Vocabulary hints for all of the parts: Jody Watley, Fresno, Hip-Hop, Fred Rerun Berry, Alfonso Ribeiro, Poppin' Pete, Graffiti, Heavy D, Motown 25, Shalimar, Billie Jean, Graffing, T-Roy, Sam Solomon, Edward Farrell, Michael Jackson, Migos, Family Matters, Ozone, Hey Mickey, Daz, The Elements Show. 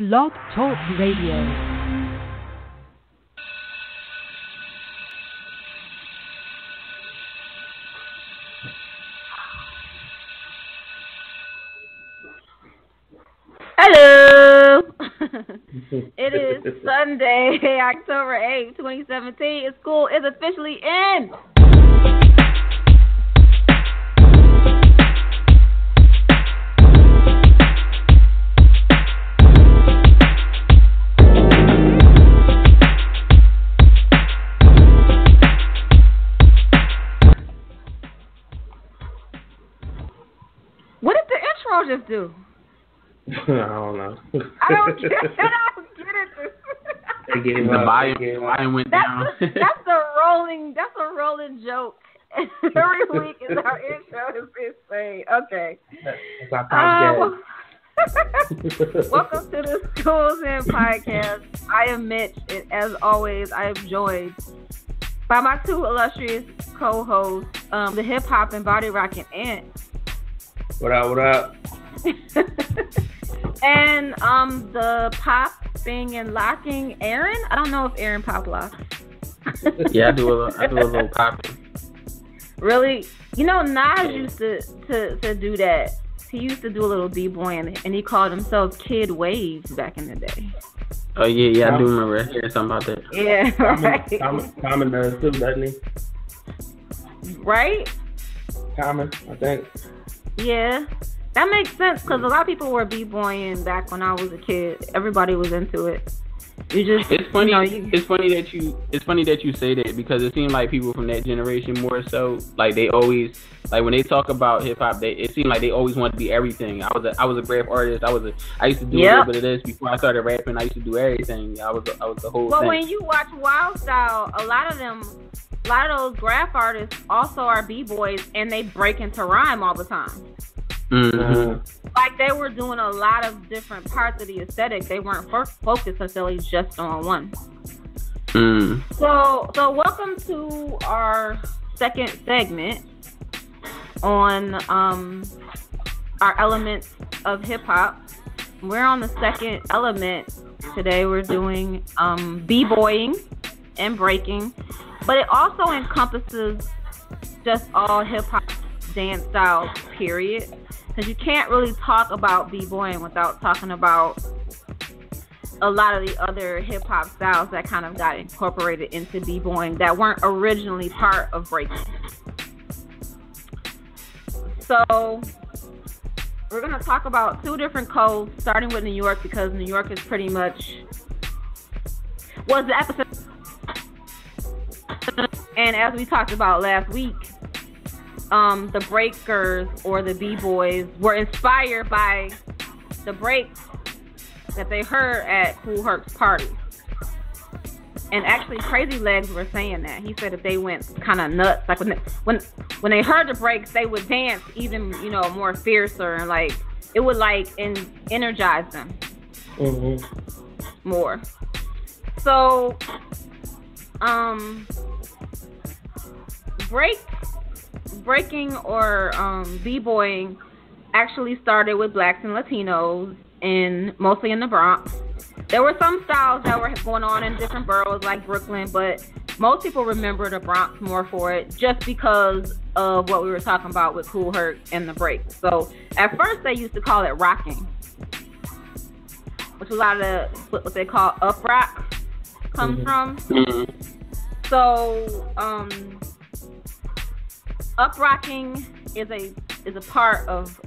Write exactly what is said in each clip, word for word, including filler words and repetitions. Blog Talk Radio. It is Sunday, October eighth, twenty seventeen. School is officially in. What did the intro just do? I don't know. I don't get it. I don't get it. They gave the volume went that's down. A, that's a rolling. That's a rolling joke. Every week is our intro. It's insane. Okay. Um, welcome to the Schools In Podcast. I am Mitch, and as always, I am joined by my two illustrious co-hosts, um, the hip hop and body rocking Ant. What up? What up? And um, the pop thing and locking, Aaron. I don't know if Aaron pop locks. Yeah, I do a little. I do a little popping. Really, you know, Nas used to, to, to do that. He used to do a little b-boying, and he called himself Kid Waves back in the day. Oh yeah, yeah, I do remember I heard something about that. Yeah, right. Common, Common does too, doesn't he? Right. Common, I think. Yeah. That makes sense, because a lot of people were b-boying back when I was a kid. Everybody was into it. You just it's funny. You know, you... It's funny that you. It's funny that you say that, because it seemed like people from that generation more so, like they always, like when they talk about hip hop, they it seemed like they always wanted to be everything. I was a I was a rap artist. I was a I used to do yep. a little bit of this before I started rapping. I used to do everything. I was I was the whole. Well, thing. When you watch Wild Style, a lot of them, a lot of those rap artists also are b-boys, and they break into rhyme all the time. Mm-hmm. Like they were doing a lot of different parts of the aesthetic. They weren't first focused necessarily just on one. Mm. So, so welcome to our second segment on um, our elements of hip hop. We're on the second element today. We're doing um, b-boying and breaking, but it also encompasses just all hip hop dance styles. Period. Because you can't really talk about b-boying without talking about a lot of the other hip-hop styles that kind of got incorporated into b-boying that weren't originally part of breaking. So we're going to talk about two different codes, starting with New York, because New York is pretty much was the episode. And as we talked about last week, Um, the breakers or the b-boys were inspired by the breaks that they heard at Kool Herc's party. And actually, Crazy Legs were saying that. He said that they went kind of nuts. Like when they, when when they heard the breaks, they would dance even, you know, more fiercer, and like it would like en- energize them mm-hmm. more. So, um, break. Breaking or um, b-boying actually started with blacks and Latinos, in mostly in the Bronx. There were some styles that were going on in different boroughs like Brooklyn, but most people remember the Bronx more for it, just because of what we were talking about with Kool Herc and the break. So at first they used to call it rocking, which a lot of what they call up rock comes mm-hmm. from. So um Uprocking is a is a part of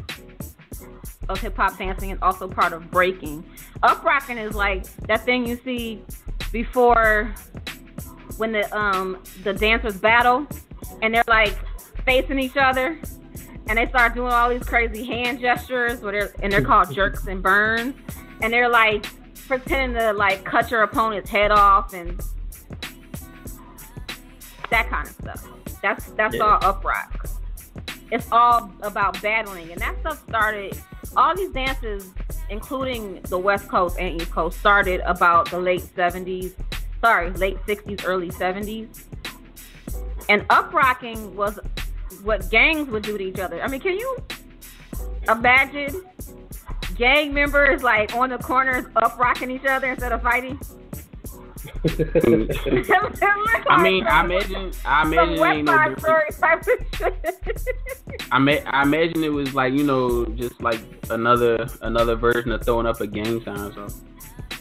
of hip hop dancing, and also part of breaking. Uprocking is like that thing you see before when the um the dancers battle, and they're like facing each other, and they start doing all these crazy hand gestures, where they're, and they're called jerks and burns, and they're like pretending to like cut your opponent's head off and that kind of stuff. That's that's yeah. all up rock. It's all about battling, and that stuff started. All these dances, including the West Coast and East Coast, started about the late seventies. Sorry, late sixties, early seventies. And up rocking was what gangs would do to each other. I mean, can you imagine gang members like on the corners up rocking each other instead of fighting? I mean, I imagine, I imagine it ain't no different. I, ma- I imagine it was like, you know, just like another another version of throwing up a gang sign. So.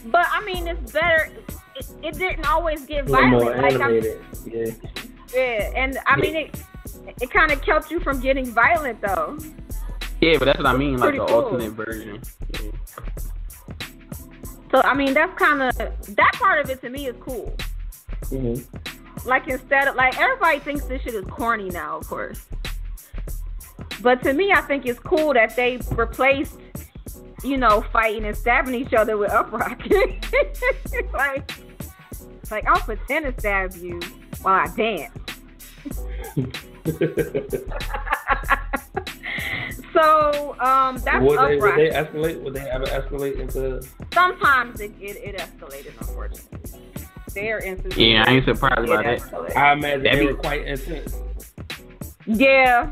But I mean, it's better. It, it didn't always get violent. More like, animated. I mean, yeah. yeah, and I yeah. mean, it it kind of kept you from getting violent though. Yeah, but that's what I mean, like the cool. alternate version. Yeah. So, I mean, that's kind of, that part of it to me is cool. Mm-hmm. Like, instead of, like, everybody thinks this shit is corny now, of course. But to me, I think it's cool that they replaced, you know, fighting and stabbing each other with up-rocking. like, like, I'll pretend to stab you while I dance. So um, that's would they, would they escalate? Would they ever escalate into? Sometimes it it, it escalated, unfortunately. They're instances. Yeah, I ain't surprised about that. Escalated. I imagine That'd they be... were quite intense. Yeah,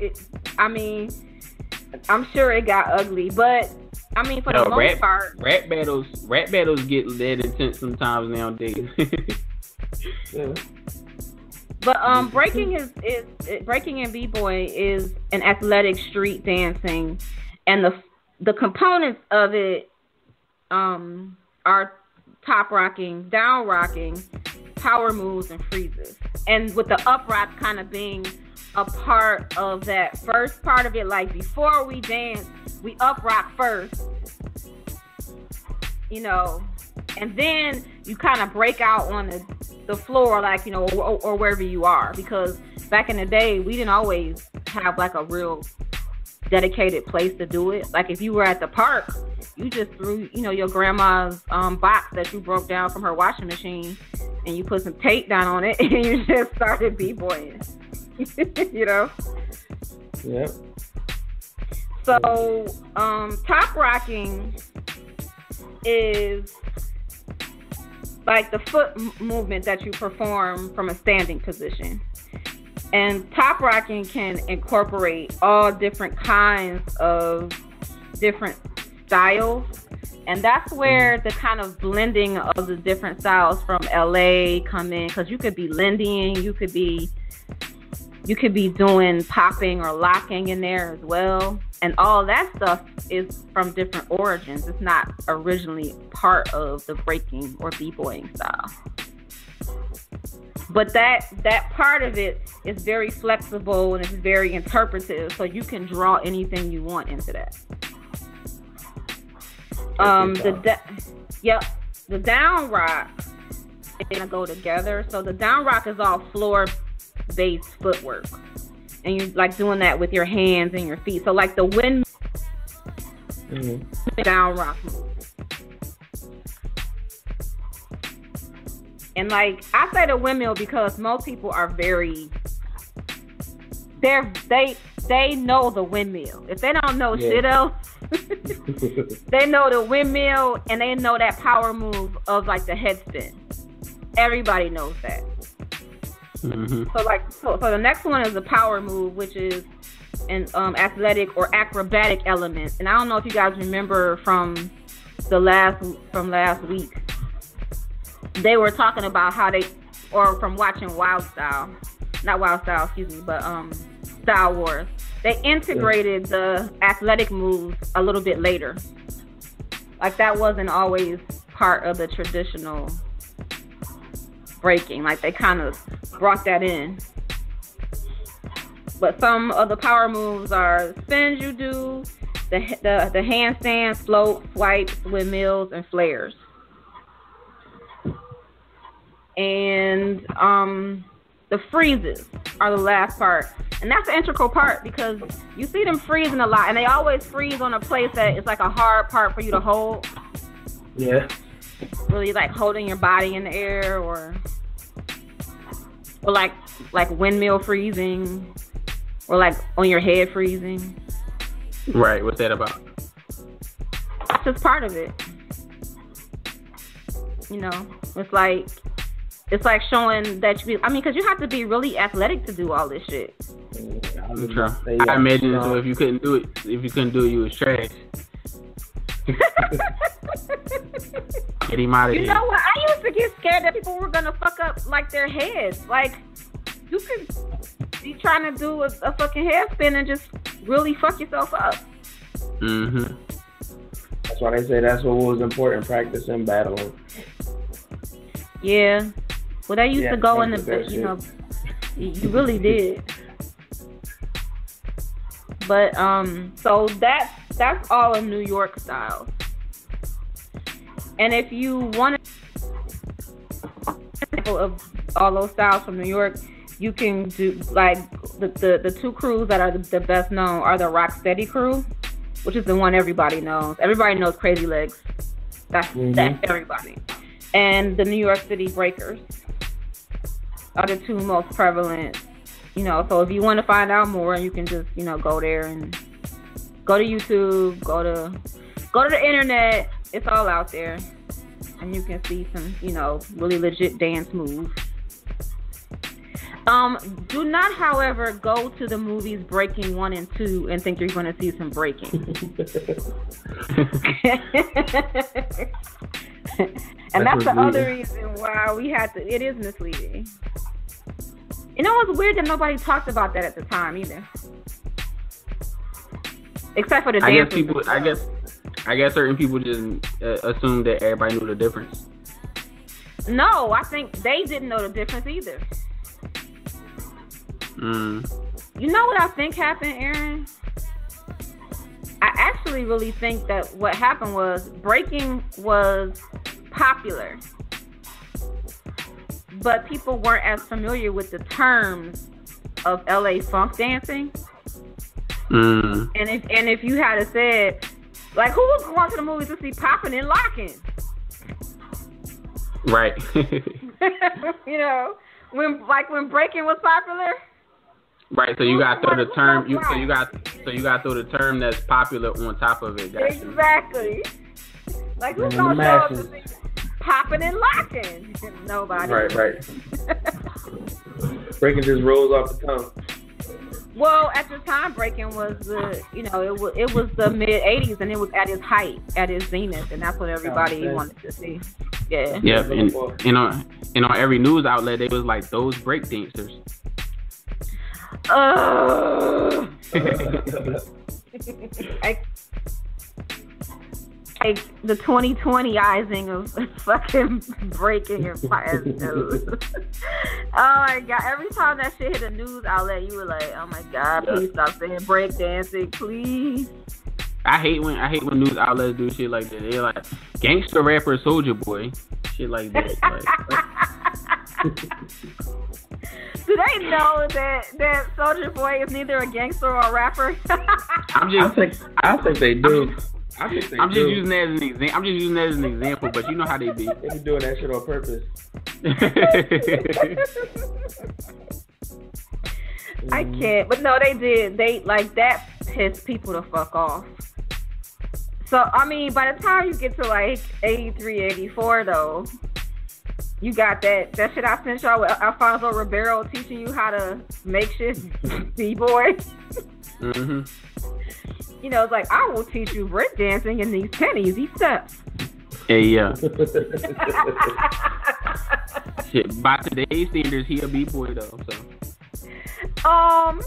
it, I mean, I'm sure it got ugly, but I mean, for no, the most rap, part, rap battles, rap battles get that intense sometimes nowadays. yeah. But um, breaking is, is breaking and b-boy is an athletic street dancing, and the the components of it um, are top rocking, down rocking, power moves, and freezes. And with the up rock kind of being a part of that first part of it, like before we dance, we up rock first, you know, and then you kind of break out on the the floor, like, you know, or, or wherever you are, because back in the day we didn't always have like a real dedicated place to do it. Like if you were at the park, you just threw, you know, your grandma's um box that you broke down from her washing machine, and you put some tape down on it, and you just started b-boying. You know. Yep. So um top rocking is like the foot movement that you perform from a standing position. And top rocking can incorporate all different kinds of different styles. And that's where the kind of blending of the different styles from L A come in, because you could be lending, you could be you could be doing popping or locking in there as well. And all that stuff is from different origins. It's not originally part of the breaking or b-boying style. But that that part of it is very flexible and it's very interpretive, so you can draw anything you want into that. Um, the da- yep, the down rock is gonna go together. So the down rock is all floor-based footwork. And you're like doing that with your hands and your feet. So like the wind mm-hmm. down rock move. And like I say the windmill because most people are very they're they they know the windmill. If they don't know yeah. shit else, they know the windmill and they know that power move of like the head spin. Everybody knows that. Mm-hmm. So like, so, so the next one is the power move, which is an um, athletic or acrobatic element. And I don't know if you guys remember from the last from last week, they were talking about how they, or from watching Wild Style, not Wild Style, excuse me, but um, Style Wars. They integrated yeah. the athletic moves a little bit later. Like that wasn't always part of the traditional breaking. Like they kind of brought that in. But some of the power moves are the spins you do, the the, the handstands, float, swipes, windmills, and flares. And um, the freezes are the last part. And that's the integral part because you see them freezing a lot, and they always freeze on a place that is like a hard part for you to hold. Yeah. Really like holding your body in the air, or or like like windmill freezing, or like on your head freezing. Right, what's that about? It's just part of it. You know, it's like it's like showing that you be, I mean, because you have to be really athletic to do all this shit. I imagine so if you couldn't do it, if you couldn't do it, you was trash. Get him out of here. You know what? I used to get scared that people were gonna fuck up like their heads. Like, you could be trying to do a, a fucking hair spin and just really fuck yourself up. Mm-hmm. That's why they say that's what was important, practice and battling. Yeah. Well, they used yeah, to go in the, you shit. know, you really did. But, um, so that's, that's all in New York style. And if you want an example of all those styles from New York, you can do, like, the, the, the two crews that are the, the best known are the Rocksteady crew, which is the one everybody knows. Everybody knows Crazy Legs. That's, mm-hmm. that's everybody. And the New York City Breakers are the two most prevalent. You know, so if you want to find out more, you can just, you know, go there and go to YouTube, go to go to the internet. It's all out there, and you can see some, you know, really legit dance moves. Um, do not, however, go to the movies Breaking one and two and think you're going to see some breaking. And that's, that's the other reason why we had to. It is misleading. You know, it's weird that nobody talked about that at the time either, except for the dancers. I guess people, I guess, I guess certain people just uh, assumed that everybody knew the difference. No, I think they didn't know the difference either. Mm. You know what I think happened, Aaron? I actually really think that what happened was breaking was popular, but people weren't as familiar with the terms of L A funk dancing. Mm. And if and if you had said, like, who was going to the movies to see Poppin' and Lockin'? Right. You know, when like when breaking was popular. Right. So you got to throw the term. You, so you got so you got to throw the term that's popular on top of it. Gotcha. Exactly. Like who's going to see Popping and Locking? Nobody. Right, right. Breaking just rolls off the tongue. Well, at the time, breaking was the, you know, it was it was the mid eighties, and it was at its height, at its zenith, and that's what everybody wanted to see. Yeah. Yeah, and, and on and on every news outlet, it was like those break dancers. Uh, I, like the twenty twenty-izing of fucking breaking and fire news. Oh my god! Every time that shit hit a news outlet, you were like, "Oh my god, please yeah. stop saying break dancing, please." I hate when I hate when news outlets do shit like that. They're like, "Gangster rapper Soulja Boy," shit like that. Like, do they know that that Soulja Boy is neither a gangster or a rapper? I'm just, I think, I think they do. I think they I'm do. just using that as an example. I'm just using that as an example, but you know how they be. They be doing that shit on purpose. I can't, but no, they did. They like that pissed people to fuck off. So I mean, by the time you get to like eighty-three, eighty-four, though, you got that that shit I sent y'all with Alfonso Ribeiro teaching you how to make shit b-boy. Mm-hmm. You know, it's like, I will teach you break dancing in these ten easy steps. Hey, yeah. Shit, by today's standards, he a b-boy though. So. Um,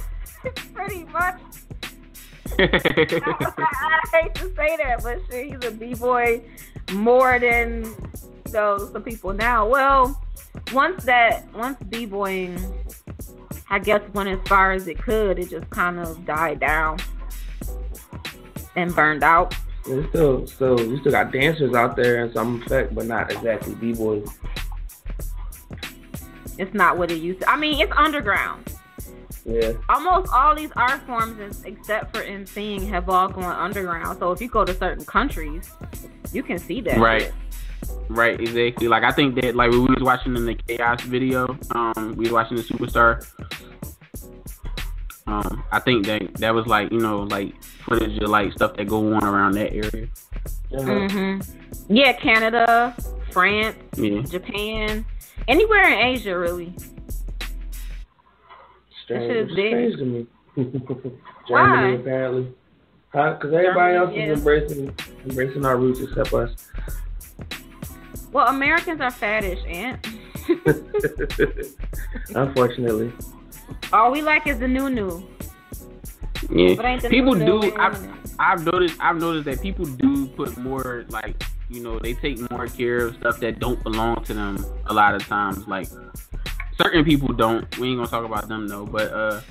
pretty much. I, I, I hate to say that, but shit, he's a b-boy more than you know, some people now. Well, once that, once b-boying, I guess, went as far as it could, it just kind of died down and burned out. Yeah, still, still, you still got dancers out there in some effect, but not exactly b-boys. It's not what it used to. I mean, it's underground. Yeah. Almost all these art forms, is, except for MCing, have all gone underground. So if you go to certain countries, you can see that. Right. Shit. Right. Exactly. Like I think that, like when we was watching in the Chaos video, um, we was watching the Superstar. Um, I think that that was like, you know, like footage of like stuff that go on around that area. Mm-hmm. Yeah, Canada, France, yeah. Japan, anywhere in Asia, really. Strange, strange to me. Germany, Why? apparently. Because everybody else is embracing embracing our roots except us. Well, Americans are faddish, Aunt. Unfortunately. All we like is the new new. Yeah. But ain't the people new do. I've, I've noticed. I've noticed that people do put more, like, you know, they take more care of stuff that don't belong to them a lot of times. Like, certain people don't. We ain't gonna talk about them though. But uh,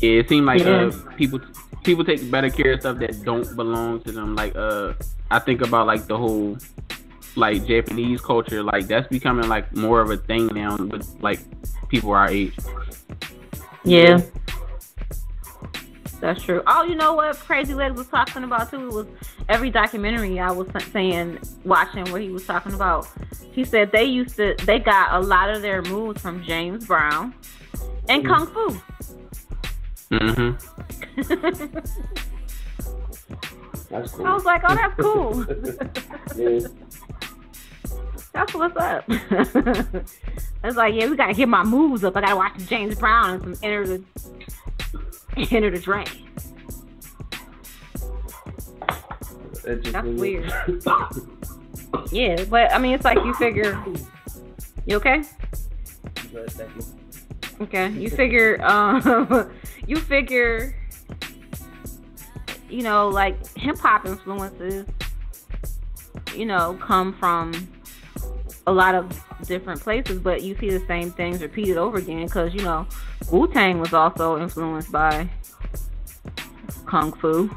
yeah, it seems like yeah. uh, people people take better care of stuff that don't belong to them. Like uh, I think about like the whole, like, Japanese culture, like that's becoming like more of a thing now with like people our age. Yeah, that's true. Oh, you know what Crazy Legs was talking about too was every documentary I was saying watching where he was talking about. He said they used to they got a lot of their moves from James Brown and Kung Fu. Mm-hmm. That's cool. I was like, oh, that's cool. Yeah. That's what's up. It's like, yeah, we gotta get my moves up. I gotta watch James Brown and some Enter the Enter the Dragon. That's weird. Yeah, but I mean, it's like you figure. You okay? Okay, you figure. Um, you figure. You know, like hip hop influences. You know, come from a lot of different places, but you see the same things repeated over again because, you know, Wu-Tang was also influenced by Kung Fu.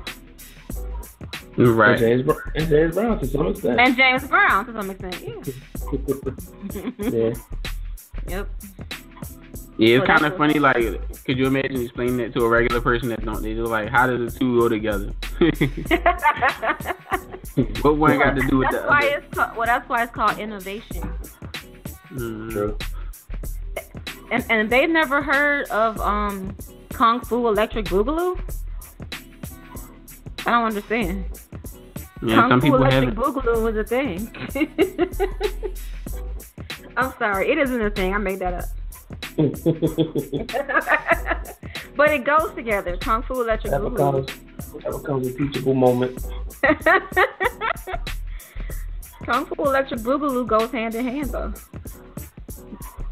Right. And James, and James Brown to some extent. And James Brown to some extent, yeah. Yeah. Yep. Yeah, it's so kind of funny, like, could you imagine explaining that to a regular person that don't, they do like, how do the two go together? What one got to do with that's the why other? It's ca- well, that's why it's called innovation. Mm. True. And, and they've never heard of um, Kung Fu Electric Boogaloo? I don't understand. Yeah, Kung some Fu people Electric haven't. Boogaloo was a thing. I'm sorry, it isn't a thing. I made that up. But it goes together. Kung Fu Electric Boogaloo. That becomes a teachable moment. Kung Fu Electric Boogaloo goes hand in hand, though.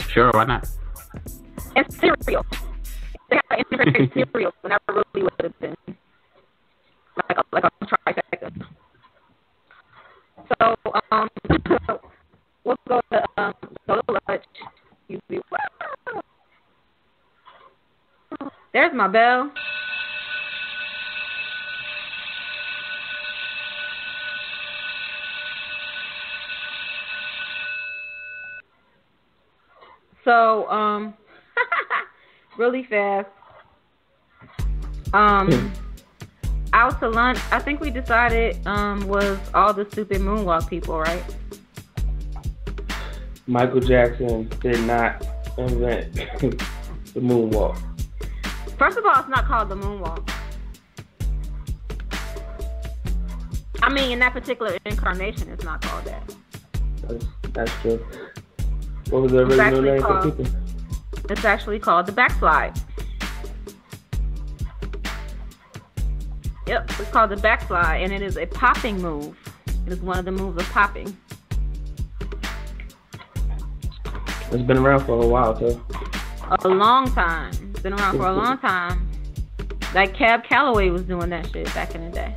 Sure, why not? And cereal. They got integrated cereal, but that really would have been like a, like a trifecta. So, um, we'll go to um, go to lunch. There's my bell. So, um, really fast. Um, out to lunch, I think we decided, um, was all the stupid moonwalk people, right? Michael Jackson did not invent the moonwalk. First of all, it's not called the moonwalk. I mean, in that particular incarnation, it's not called that. That's, that's true. What was the original name for people? It's actually called the backslide. Yep, it's called the backslide, and it is a popping move. It is one of the moves of popping. It's been around for a while, too. A long time. It's been around for a long time. Like Cab Calloway was doing that shit back in the day.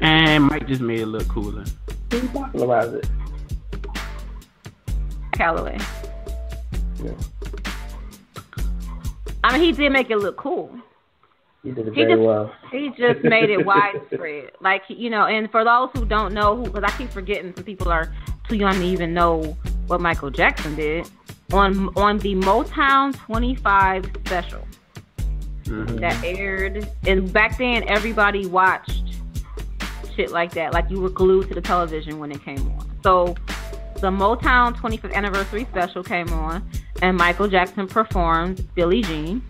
And Mike just made it look cooler. He popularized it. Calloway. Yeah. I mean, he did make it look cool. He did it he very just, well. He just made it widespread. Like, you know, and for those who don't know, because I keep forgetting some people are too young to even know what Michael Jackson did. On on the Motown twenty-five special, mm-hmm, that aired, and back then everybody watched shit like that. Like, you were glued to the television when it came on. So the Motown twenty-fifth anniversary special came on, and Michael Jackson performed Billie Jean,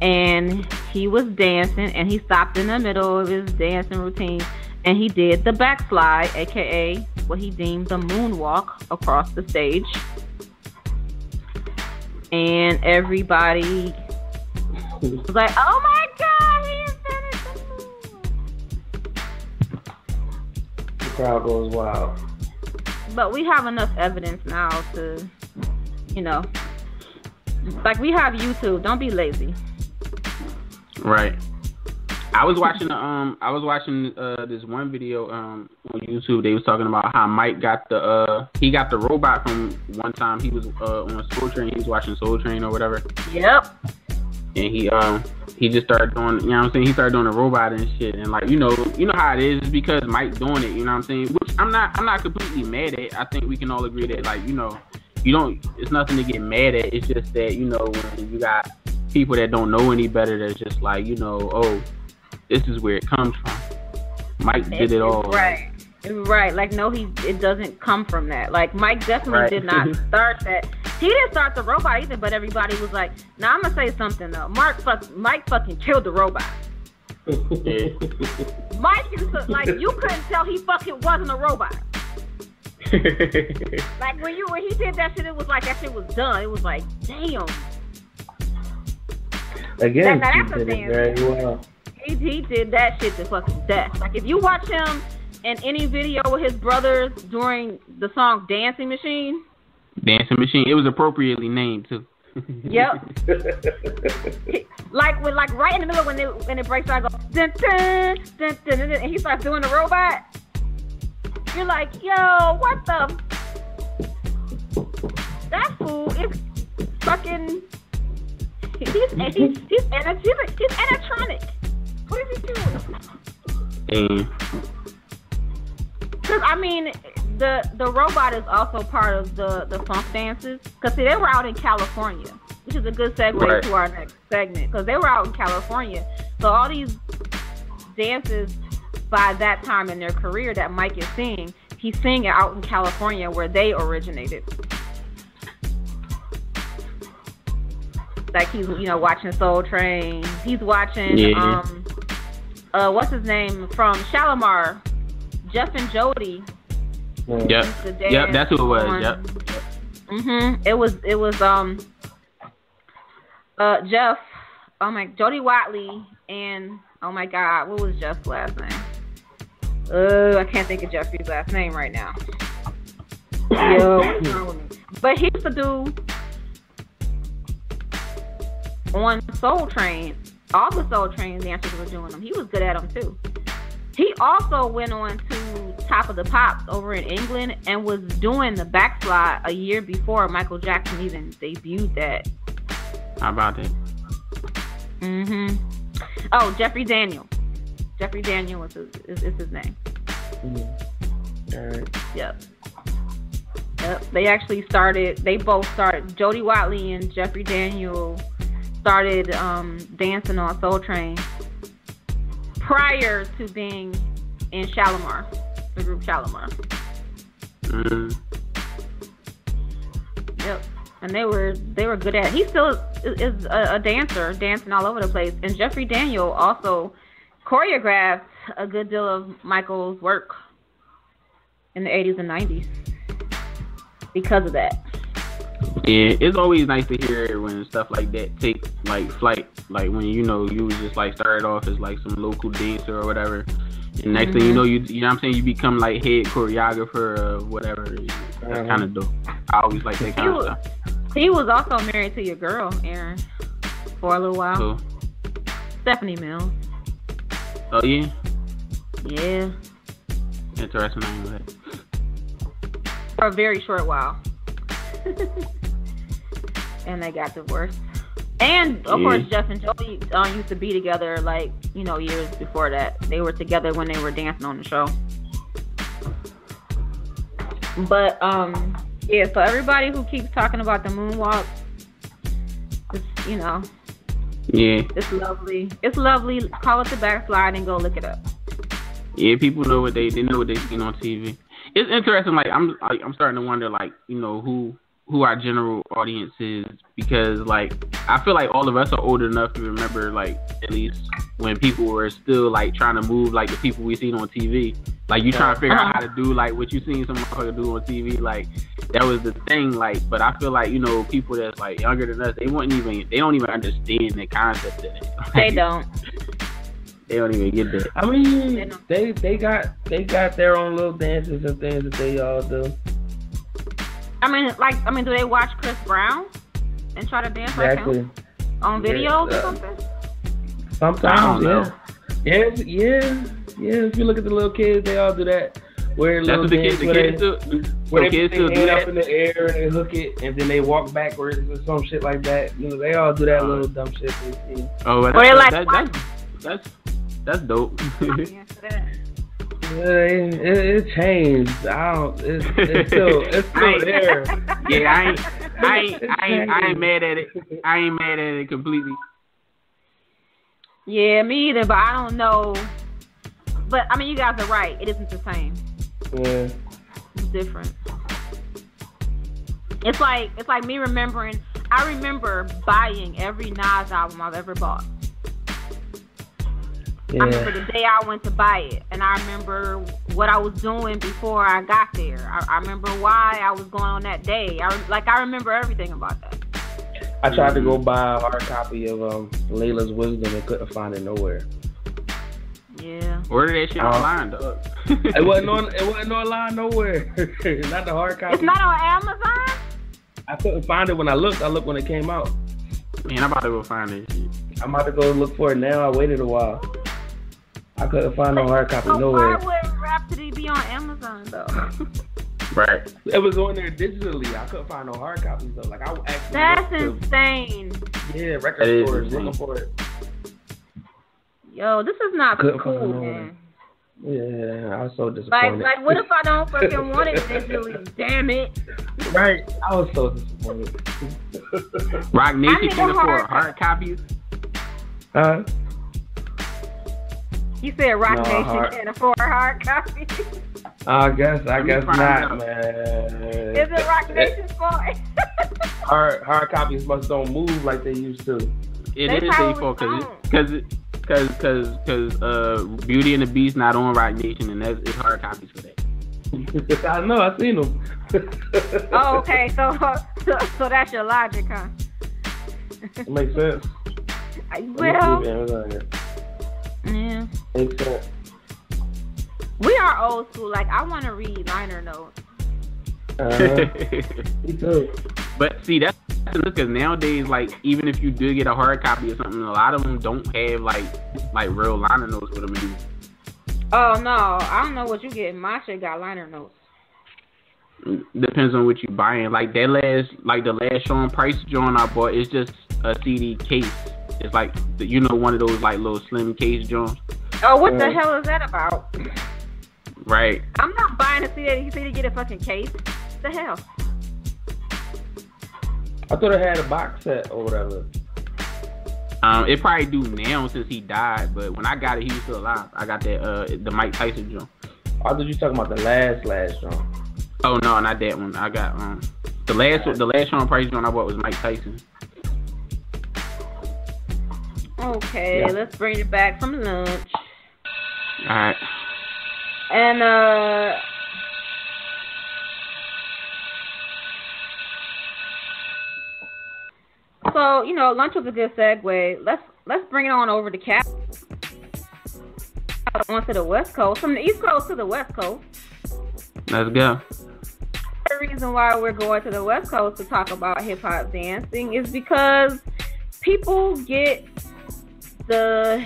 and he was dancing, and he stopped in the middle of his dancing routine, and he did the backslide, aka what he deemed the moonwalk, across the stage. And everybody Destiny. I was like, oh my God, he is better. The crowd goes wild. But we have enough evidence now to, you know, like we have YouTube. Don't be lazy. Right. I was watching um I was watching uh this one video um on YouTube. They was talking about how Mike got the uh he got the robot from one time he was uh on Soul Train. He was watching Soul Train or whatever. Yep. And he um he just started doing, you know what I'm saying? He started doing the robot and shit, and like you know you know how it is. It's because Mike doing it, you know what I'm saying? Which I'm not I'm not completely mad at. I think we can all agree that like you know you don't it's nothing to get mad at. It's just that you know when you got people that don't know any better, that's just like you know oh. This is where it comes from. Mike did it all. Right. Right. Like, no, he it doesn't come from that. Like, Mike definitely right. did not start that. He didn't start the robot either, but everybody was like, now nah, I'm going to say something, though. Mark fuck, Mike fucking killed the robot. Yeah. Mike used to, like, you couldn't tell he fucking wasn't a robot. Like, when you when he did that shit, it was like that shit was done. It was like, damn. Again, that, now, that's he did it very well. He, he did that shit to fucking death. Like, if you watch him in any video with his brothers during the song Dancing Machine. Dancing Machine. It was appropriately named, too. Yep. Like, when, like right in the middle when it, when it breaks out, I go, dun, dun, dun, dun, dun, and he starts doing the robot. You're like, yo, what the? That fool is fucking... He's, he's, he's, he's animatronic. What is he doing? Because, I mean, the the robot is also part of the, the funk dances. Because, see, they were out in California, which is a good segue right. to our next segment. Because they were out in California. So all these dances by that time in their career that Mike is seeing, he's seeing it out in California where they originated. Like, he's, you know, watching Soul Train. He's watching... Yeah. um Uh, what's his name from Shalimar, Jeff and Jody. Yep. Yep, that's who it was. On, yep. Mhm. It was. It was. Um. Uh, Jeff. Oh my. Jody Watley and oh my God, what was Jeff's last name? Oh, I can't think of Jeffrey's last name right now. Yo, what's wrong with me? But he used to do on Soul Train. All the Soul Train dancers were doing them. He was good at them, too. He also went on to Top of the Pops over in England and was doing the backslide a year before Michael Jackson even debuted that. How about that? Mm-hmm. Oh, Jeffrey Daniel. Jeffrey Daniel is his, is, is his name. Mm-hmm. All right. Yep. Yep. They actually started, they both started, Jody Watley and Jeffrey Daniel started um, dancing on Soul Train prior to being in Shalimar, the group Shalimar. Mm. Yep, and they were they were good at. He still is a, a dancer, dancing all over the place. And Jeffrey Daniel also choreographed a good deal of Michael's work in the eighties and nineties because of that. Yeah, it's always nice to hear when stuff like that take like flight. Like when you know you was just like started off as like some local dancer or whatever, and next mm-hmm. thing you know, you you know what I'm saying, you become like head choreographer or whatever. That's um, kind of dope. I always like that kind was, of stuff. He was also married to your girl, Aaron, for a little while. Cool. Stephanie Mills. Oh yeah. Yeah. Interesting name of it. For a very short while. And they got divorced. And, of yeah. course, Jeff and Jody uh, used to be together, like, you know, years before that. They were together when they were dancing on the show. But, um, yeah, so everybody who keeps talking about the moonwalk, it's, you know, yeah, it's lovely. It's lovely. Call it the backslide and go look it up. Yeah, people know what they, they know what they seen on T V. It's interesting, like, I'm, I, I'm starting to wonder, like, you know, who... who our general audience is, because like I feel like all of us are old enough to remember like at least when people were still like trying to move like the people we seen on T V. Like, you trying to figure out how to do, like, what you seen some motherfucker do on T V, like, that was the thing, like, but I feel like, you know, people that's, like, younger than us, they wouldn't even, they don't even understand the concept of it. Like, they don't. They don't even get that. I mean, they, they they got they got their own little dances and things that they all do. I mean, like, I mean, do they watch Chris Brown and try to dance exactly. like him? On videos yeah, uh, or something? Sometimes, yeah. Yeah, yeah, yeah. If you look at the little kids, they all do that. Where That's what the kids, the kids do. Where the they kids do hand that. Up in the air and they hook it, and then they walk backwards or some shit like that. You know, they all do that uh, little dumb shit. They see. Oh, well, that's, like, that, that's, that's that's dope. yeah, it, it, it changed. I don't. It's, it's still it's still there. Yeah, I ain't, I ain't, I ain't, I ain't mad at it. I ain't mad at it completely. Yeah, me either, but I don't know. But, I mean, you guys are right. It isn't the same. Yeah. It's different. It's like it's like me remembering. I remember buying every Nas album I've ever bought. Yeah. I remember the day I went to buy it, and I remember what I was doing before I got there. I, I remember why I was going on that day. I, like, I remember everything about that. I tried to go buy a hard copy of um, Layla's Wisdom and couldn't find it nowhere. Yeah. Order that shit um, online, though. it wasn't on. It wasn't online nowhere. Not the hard copy. It's not on Amazon. I couldn't find it when I looked. I looked when it came out. Man, I'm about to go find it. I'm about to go look for it now. I waited a while. I couldn't find no hard copy so nowhere. Why would Rhapsody be on Amazon though? Right. It was on there digitally. I couldn't find no hard copies though. Like, I actually That's insane. To, yeah, record stores looking for it. Yo, this is not cool, man. Yeah, I was so disappointed. Like, like, what if I don't fucking want it digitally? Damn it. Right. I was so disappointed. Rock Nation can afford hard copies. Huh? You said Rock no, Nation hard. Can't afford hard copies. I guess, I Let guess not, out. Man. Is it Rock Nation's fault? hard, hard copies must don't move like they used to. It they is their fault because because because because uh, Beauty and the Beast not on Rock Nation, and that's it's hard copies for that. I know, I seen them. oh, okay, so, so so that's your logic, huh? It makes sense. I will. Yeah. Makes sense. We are old school. Like, I want to read liner notes. Uh, me too. But see, that's because nowadays, like, even if you do get a hard copy or something, a lot of them don't have like like real liner notes with them anymore. Oh no, I don't know what you getting. My shit got liner notes. Depends on what you buying. Like that last, like the last Sean Price joint I bought, it's just a C D case. It's like, you know, one of those like little slim case joints. Oh, what um, the hell is that about? Right. I'm not buying a C D. You see, to get a fucking case. What the hell? I thought I had a box set or whatever. Um, it probably do now since he died, but when I got it, he was still alive. I got that uh the Mike Tyson joint. I thought you were talking about the last last joint. Oh no, not that one. I got um the last the last Sean Price joint I bought was Mike Tyson. Okay, yeah. Let's bring it back from lunch. All right. And, uh... so, you know, lunch was a good segue. Let's let's bring it on over to Cap. On to the West Coast. From the East Coast to the West Coast. Let's go. The reason why we're going to the West Coast to talk about hip-hop dancing is because people get the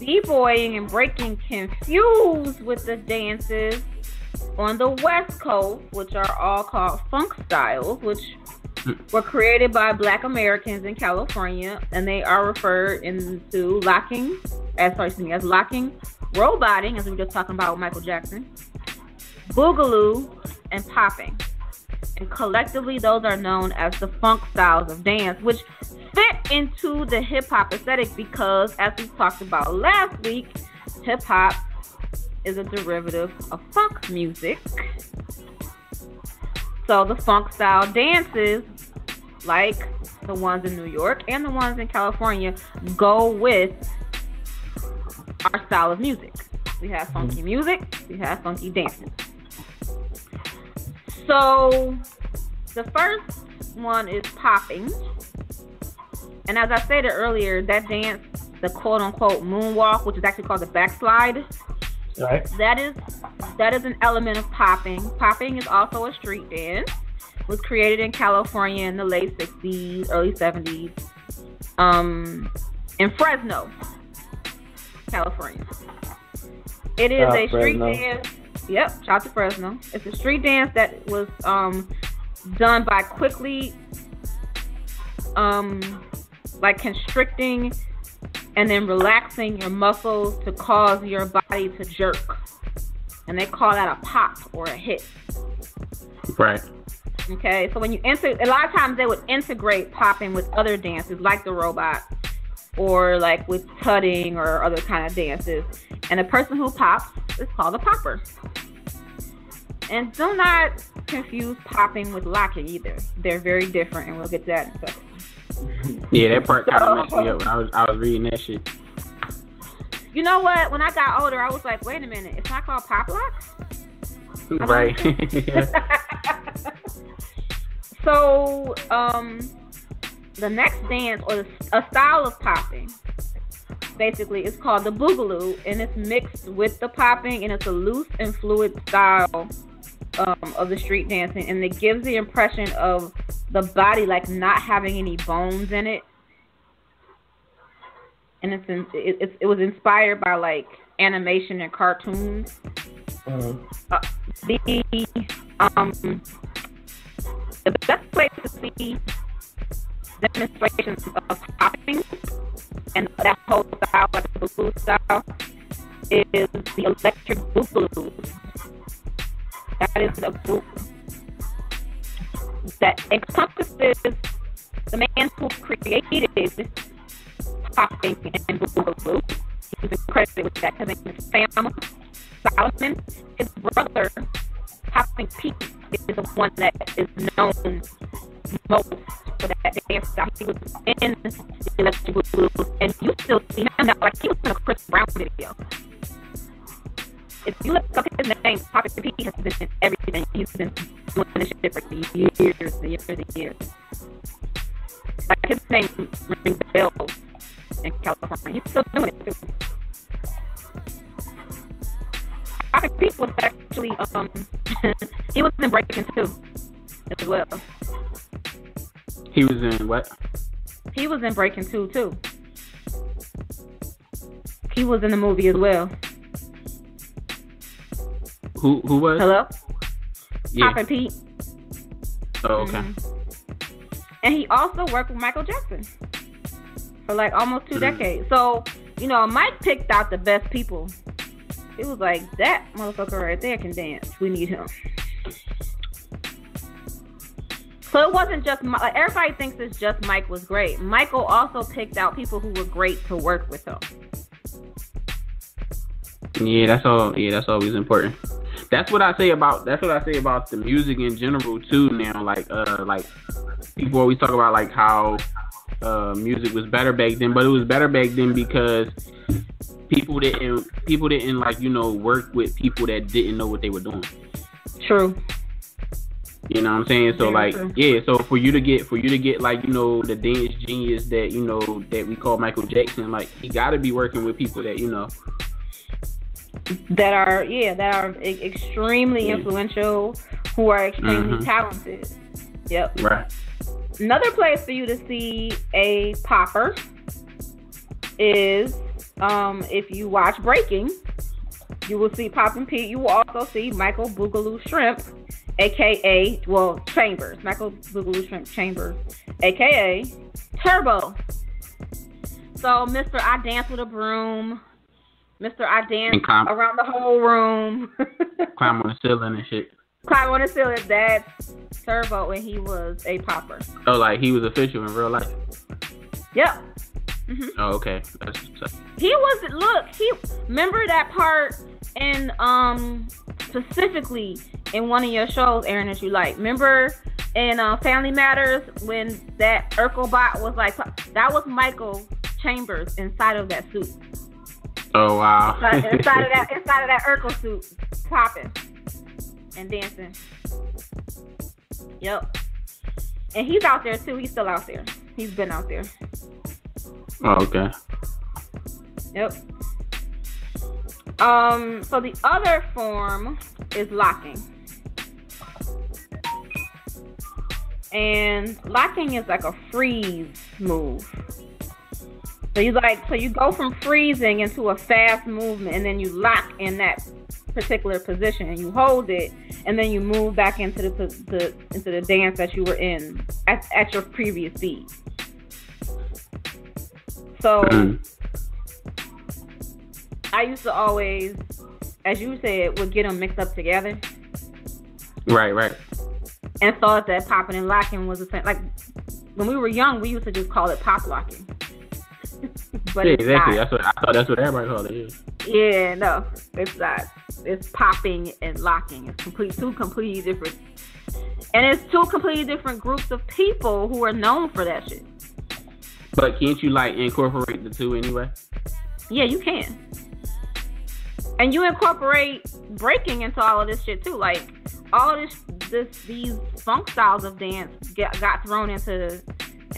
b-boying and breaking confused with the dances on the West Coast, which are all called funk styles, which were created by Black Americans in California, and they are referred into locking, as sorry, excuse me, as locking, roboting, as we were just talking about with Michael Jackson, boogaloo, and popping. And collectively, those are known as the funk styles of dance, which fit into the hip-hop aesthetic because, as we talked about last week, hip-hop is a derivative of funk music. So the funk style dances, like the ones in New York and the ones in California, go with our style of music. we have funky music, we have funky dancing. So the first one is popping. And as I stated earlier, that dance, the quote-unquote moonwalk, which is actually called the backslide, right. that is that is an element of popping. Popping is also a street dance. It was created in California in the late sixties, early seventies, um, in Fresno, California. It is a street dance. Yep, shout out to Fresno. It's a street dance that was um, done by quickly, um, like constricting and then relaxing your muscles to cause your body to jerk. And they call that a pop or a hit. Right. Okay, so when you enter, a lot of times they would integrate popping with other dances like the robot or like with tutting or other kind of dances. And the person who pops is called a popper. And do not confuse popping with locking either. They're very different, and we'll get to that in a second. Yeah, that part kind of messed me up when I was, I was reading that shit. You know what? When I got older, I was like, wait a minute, it's not called pop lock? Right. So, um, the next dance, or a style of popping, basically, is called the boogaloo, and it's mixed with the popping, and it's a loose and fluid style Um, of the street dancing, and it gives the impression of the body like not having any bones in it, and it's in, it, it, it was inspired by like animation and cartoons. Uh-huh. uh, the um the best place to see demonstrations of popping and that whole style, like the blue style, is the Electric Boogaloo. That is a group that encompasses the man who created popping and boogaloo. He was credited with that. His name is Sam Solomon. His brother, Poppin' Pete, is the one that is known most for that dance style. He was in the Electric Boogaloo, and you still see him now. Like, he was in a Chris Brown video. If you look up his name, Poppin' Pete has been in everything. He's been doing this shit for years and years and years. Like, his name rings bells in California. He's still doing it, too. Poppin' Pete was actually, um, he was in Breaking, too, as well. He was in what? He was in Breaking, too, too. He was in the movie as well. Who who was? Hello? Yeah. Poppin' Pete. Oh, okay. Mm-hmm. And he also worked with Michael Jackson for like almost two mm-hmm. decades. So, you know, Mike picked out the best people. It was like, that motherfucker right there can dance. We need him. So it wasn't just, like, everybody thinks it's just Mike was great. Michael also picked out people who were great to work with him. Yeah, that's all. Yeah, that's always important. That's what I say about that's what I say about the music in general too now. Like uh like people always talk about like how uh music was better back then, but it was better back then because people didn't people didn't like, you know, work with people that didn't know what they were doing. True. You know what I'm saying? So yeah, like true. yeah, so for you to get for you to get like, you know, the dance genius that, you know, that we call Michael Jackson, like he gotta be working with people that, you know, that are yeah that are e- extremely yeah. influential, who are extremely mm-hmm. talented. Yep. Right. Another place for you to see a popper is um, if you watch Breaking, you will see Poppin' Pete. You will also see Michael Boogaloo Shrimp, aka well Chambers, Michael Boogaloo Shrimp Chambers, aka Turbo. So Mister I Dance with a Broom. Mister I Dance climb, around the whole room. Climb on the ceiling and shit. Climb on the ceiling. That's Turbo, and he was a popper. Oh, like he was official in real life? Yep. Mm-hmm. Oh, okay. That's, that's... He was, look, he, remember that part in, um, specifically in one of your shows, Aaron, that you like. Remember in uh, Family Matters when that Urkel bot was like, that was Michael Chambers inside of that suit. Oh wow! Inside, inside of that, inside of that Urkel suit, popping and dancing. Yep. And he's out there too. He's still out there. He's been out there. Oh, okay. Yep. Um. So the other form is locking, and locking is like a freeze move. So you like, so you go from freezing into a fast movement, and then you lock in that particular position, and you hold it, and then you move back into the, the into the dance that you were in at, at your previous beat. So I used to always, as you said, would get them mixed up together. Right, right. And thought that popping and locking was the same. Like when we were young, we used to just call it pop locking. But yeah, exactly. That's what I thought. That's what everybody called it. Yeah, no, it's not. It's popping and locking. It's complete, two completely different, and it's two completely different groups of people who are known for that shit. But can't you like incorporate the two anyway? Yeah, you can. And you incorporate breaking into all of this shit too. Like all of this, this these funk styles of dance get, got thrown into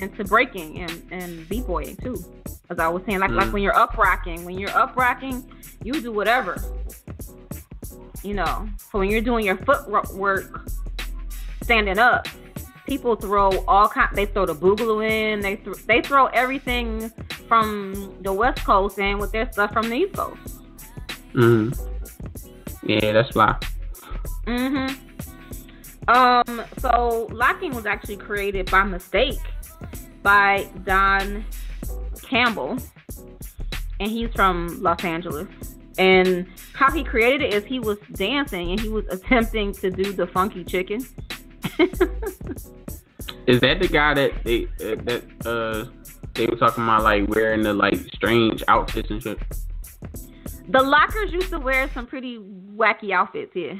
into breaking and and b-boying too. As I was saying, like mm. like when you're up rocking, when you're up rocking, you do whatever, you know. So when you're doing your footwork, standing up, people throw all kind. They throw the boogaloo in. They th- they throw everything from the West Coast in with their stuff from the East Coast. Mm. Yeah, that's why. Mhm. Um. So locking was actually created by mistake by Don Campbell, and he's from Los Angeles, and how he created it is he was dancing and he was attempting to do the funky chicken. Is that the guy that they uh, that uh they were talking about, like wearing the like strange outfits and shit? The lockers used to wear some pretty wacky outfits, yeah.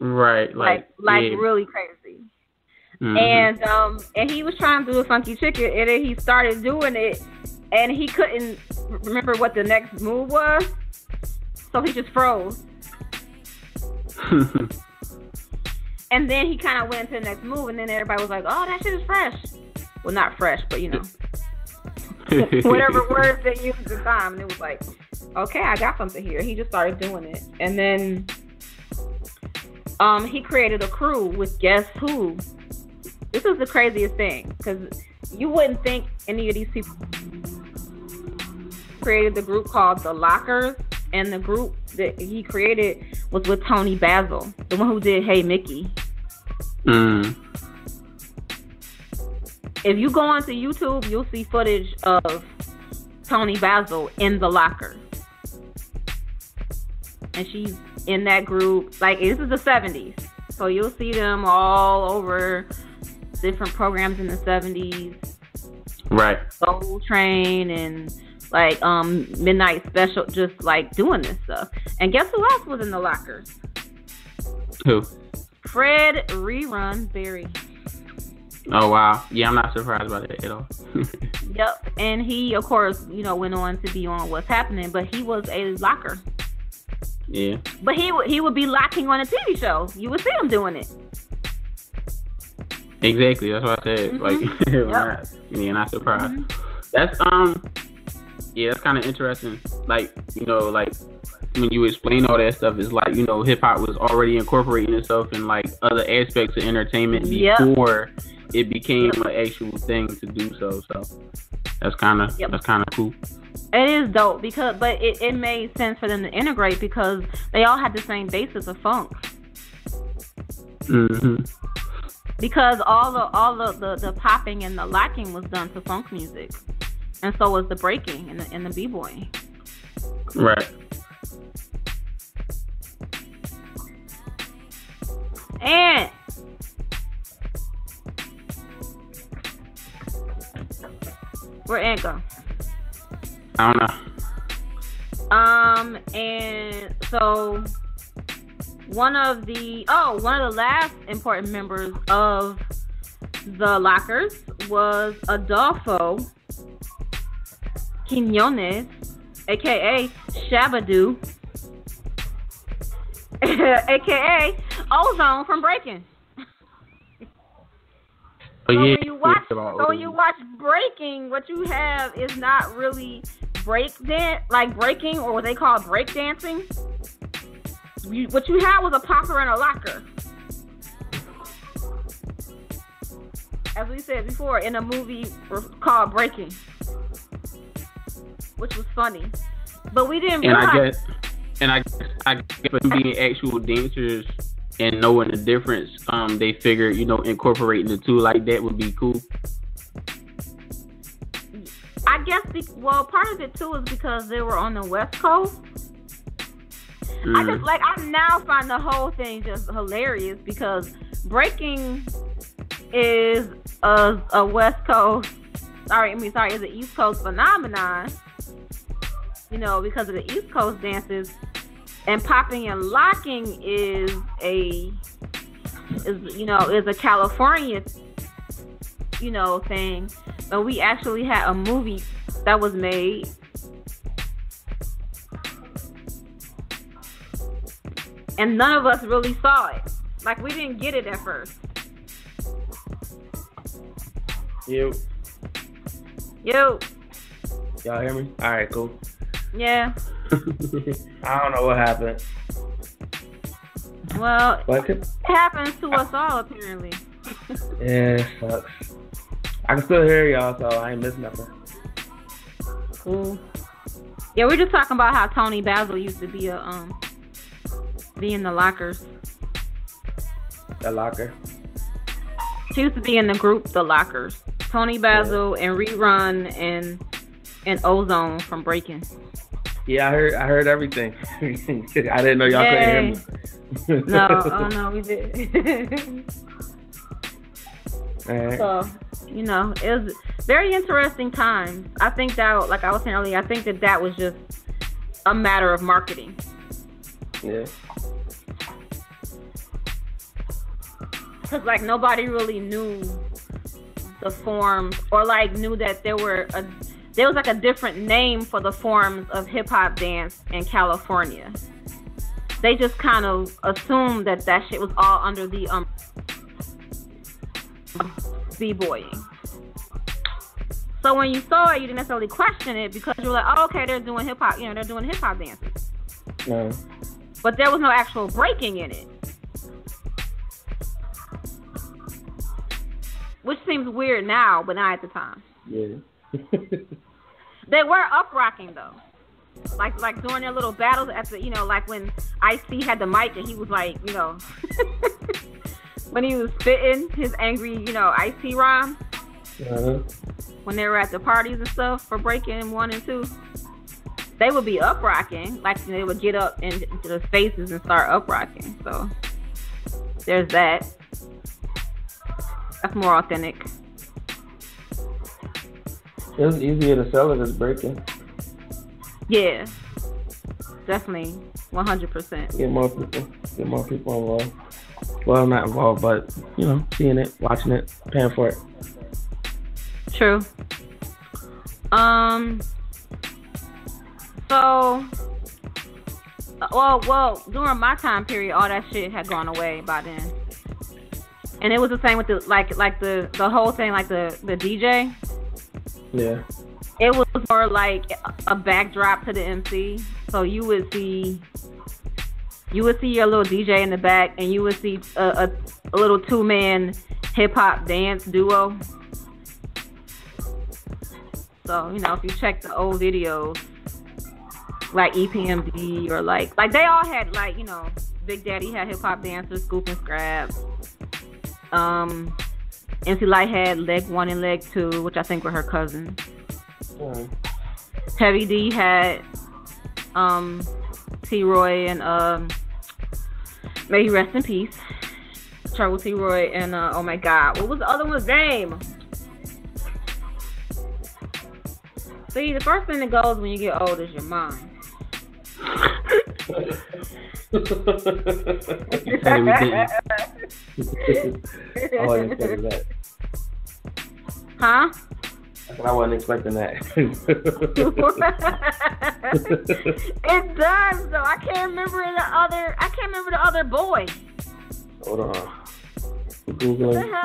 Right, like like, like yeah. really crazy. Mm-hmm. And um and he was trying to do a funky chicken, and then he started doing it, and he couldn't remember what the next move was, so he just froze. And then he kind of went into the next move, and then everybody was like, "Oh, that shit is fresh." Well, not fresh, but you know, whatever words they used at the time. And it was like, "Okay, I got something here." He just started doing it, and then um he created a crew with guess who. This is the craziest thing, because you wouldn't think any of these people created the group called The Lockers, and the group that he created was with Tony Basil, the one who did Hey Mickey. Mm. If you go onto YouTube, you'll see footage of Tony Basil in The Lockers. And she's in that group. Like, this is the seventies, so you'll see them all over different programs in the seventies, right? Soul Train and like um Midnight Special, just like doing this stuff. And guess who else was in the lockers? Who? Fred Rerun Berry. Oh wow, yeah, I'm not surprised by that at all. Yep, and he of course, you know, went on to be on What's Happening, but he was a locker. Yeah. But he would he would be locking on a T V show. You would see him doing it. Exactly, that's what I said. Mm-hmm. Like, yep. Not, yeah, not surprised. Mm-hmm. That's um, yeah, that's kind of interesting. Like, you know, like when you explain all that stuff, it's like, you know, hip hop was already incorporating itself in like other aspects of entertainment before yep. it became yep. an actual thing to do so. So that's kind of yep. that's kind of cool. It is dope because, but it, it made sense for them to integrate because they all had the same basis of funk. Mm-hmm. Because all the all the, the, the popping and the locking was done to funk music, and so was the breaking and the, and the b-boying. Right. And where Ant go? I don't know. Um, and so. One of the oh, one of the last important members of the Lockers was Adolfo Quiñones, aka Shabadoo, aka Ozone from Breaking. So when you watch, so when you watch Breaking, what you have is not really break dance, like breaking or what they call break dancing. You, what you had was a popper and a locker. As we said before, in a movie called Breaking, which was funny, but we didn't. And realize. I guess, and I, I guess being actual dancers and knowing the difference, um, they figured, you know, incorporating the two like that would be cool. I guess, be, well, part of it too is because they were on the West Coast. Mm. I just like I now find the whole thing just hilarious because Breaking is a, a West Coast, sorry, I mean, sorry, is an East Coast phenomenon, you know, because of the East Coast dances, and popping and locking is a, is you know, is a California, you know, thing, but we actually had a movie that was made. And none of us really saw it. Like, we didn't get it at first. Yo. Yo. Y'all hear me? All right, cool. Yeah. I don't know what happened. Well, what? It happens to us all, apparently. Yeah, it sucks. I can still hear y'all, so I ain't missing nothing. Cool. Yeah, we're just talking about how Tony Basil used to be a... um. be in the lockers. The locker. She used to be in the group The Lockers. Tony Basil yeah. and Rerun and and Ozone from Breaking. Yeah, I heard I heard everything. I didn't know y'all Yay. couldn't hear me. No, oh no, we did. Right. So, you know, it was very interesting times. I think that, like I was saying earlier, I think that that was just a matter of marketing. Yeah. Because, like, nobody really knew the forms or, like, knew that there were a, there was, like, a different name for the forms of hip-hop dance in California. They just kind of assumed that that shit was all under the um b-boying. So when you saw it, you didn't necessarily question it because you were like, oh, okay, they're doing hip-hop, you know, they're doing hip-hop dances. No. But there was no actual breaking in it. Which seems weird now, but not at the time. Yeah. They were up-rocking, though. Like, like during their little battles at the, you know, like when Ice T had the mic and he was like, you know, when he was spitting his angry, you know, Ice T rhyme. Uh-huh. When they were at the parties and stuff for breaking one and two. They would be up-rocking. Like, they would get up into the spaces and start up-rocking. So, there's that. That's more authentic. It was easier to sell it as breaking. Yeah. Definitely. one hundred percent. Get more people. Get more people involved. Well, not involved, but, you know, seeing it, watching it, paying for it. True. Um... So, well, well, during my time period, all that shit had gone away by then, and it was the same with the like, like the the whole thing, like the the D J. Yeah. It was more like a backdrop to the M C. So you would see, you would see your little D J in the back, and you would see a, a, a little two man hip hop dance duo. So you know, if you check the old videos. Like E P M D or like, like they all had like, you know, Big Daddy had hip hop dancers, Scoop and Scrap. Um, M C Light had Leg One and Leg Two, which I think were her cousins. Oh. Heavy D had um, T-Roy and um, may he rest in peace, Turbo T-Roy and uh, oh my God, what was the other one's name? See, the first thing that goes when you get old is your mind. Huh? And I wasn't expecting that. It does though. I can't remember the other. I can't remember the other boy. Hold on. Googling. What the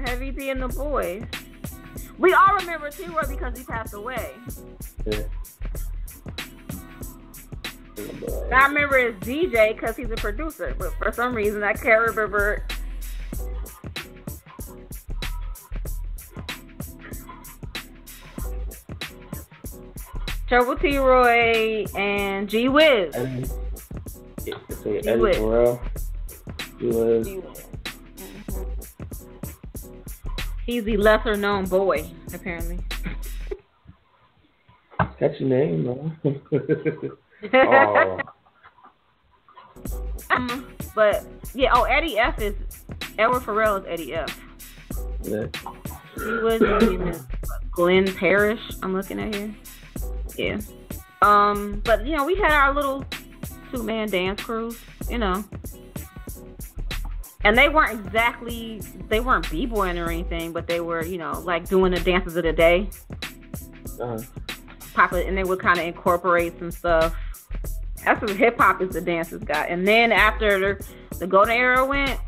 hell? Heavy D and the boys. We all remember T-Roy because he passed away. Yeah. And I remember his D J because he's a producer, but for some reason I can't remember. Trouble T-Roy and G Wiz. G Wiz. G Wiz. Mm-hmm. He's the lesser known boy, apparently. That's your name, man. Oh. um, but yeah, oh Eddie F is Edward Farrell is Eddie F. Yeah. He was even Glenn Parrish, I'm looking at here. Yeah. Um, but you know, we had our little two man dance crews, you know. And they weren't exactly they weren't b-boying or anything, but they were, you know, like doing the dances of the day. Uh-huh. Pop it, and they would kind of incorporate some stuff. That's what hip hop is, the dances got. And then after the, the golden era went,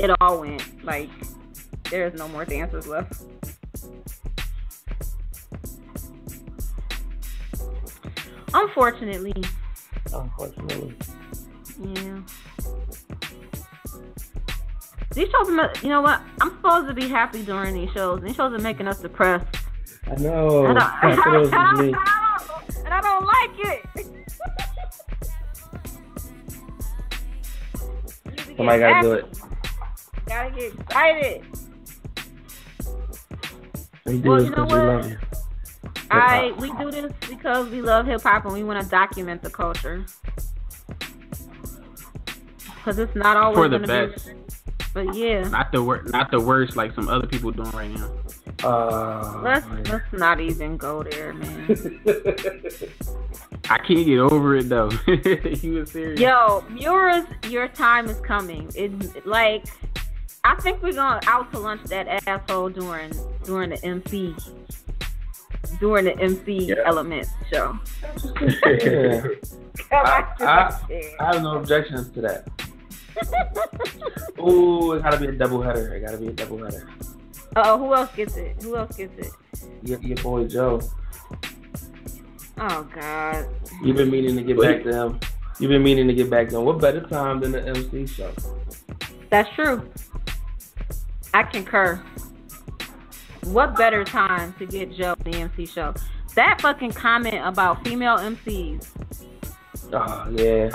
it all went. Like there's no more dancers left. Unfortunately. Unfortunately. Yeah. These shows, you know what? I'm supposed to be happy during these shows. These shows are making us depressed. I know. And I, I, don't, I, don't, I, don't, and I don't like it. Somebody gotta happy. do it. Gotta get excited. We do well, this because we love you. I we do this because we love hip hop and we want to document the culture. Because it's not always for the best. Be, but yeah, not the worst, not the worst like some other people doing right now. Uh, let's man. let's not even go there, man. I can't get over it though. You were serious. Yo, Mura's your time is coming. It like I think we're going out to lunch that asshole during during the M C. During the M C yeah. element show. Yeah. I, I, I have no objections to that. Ooh, it gotta be a double header. It gotta be a double header. Oh, who else gets it? Who else gets it? Your, your boy Joe. Oh God. You've been meaning to get back to him. You've been meaning to get back to him. What better time than the M C show? That's true. I concur. What better time to get Joe on the M C show? That fucking comment about female M Cs. Oh, yeah.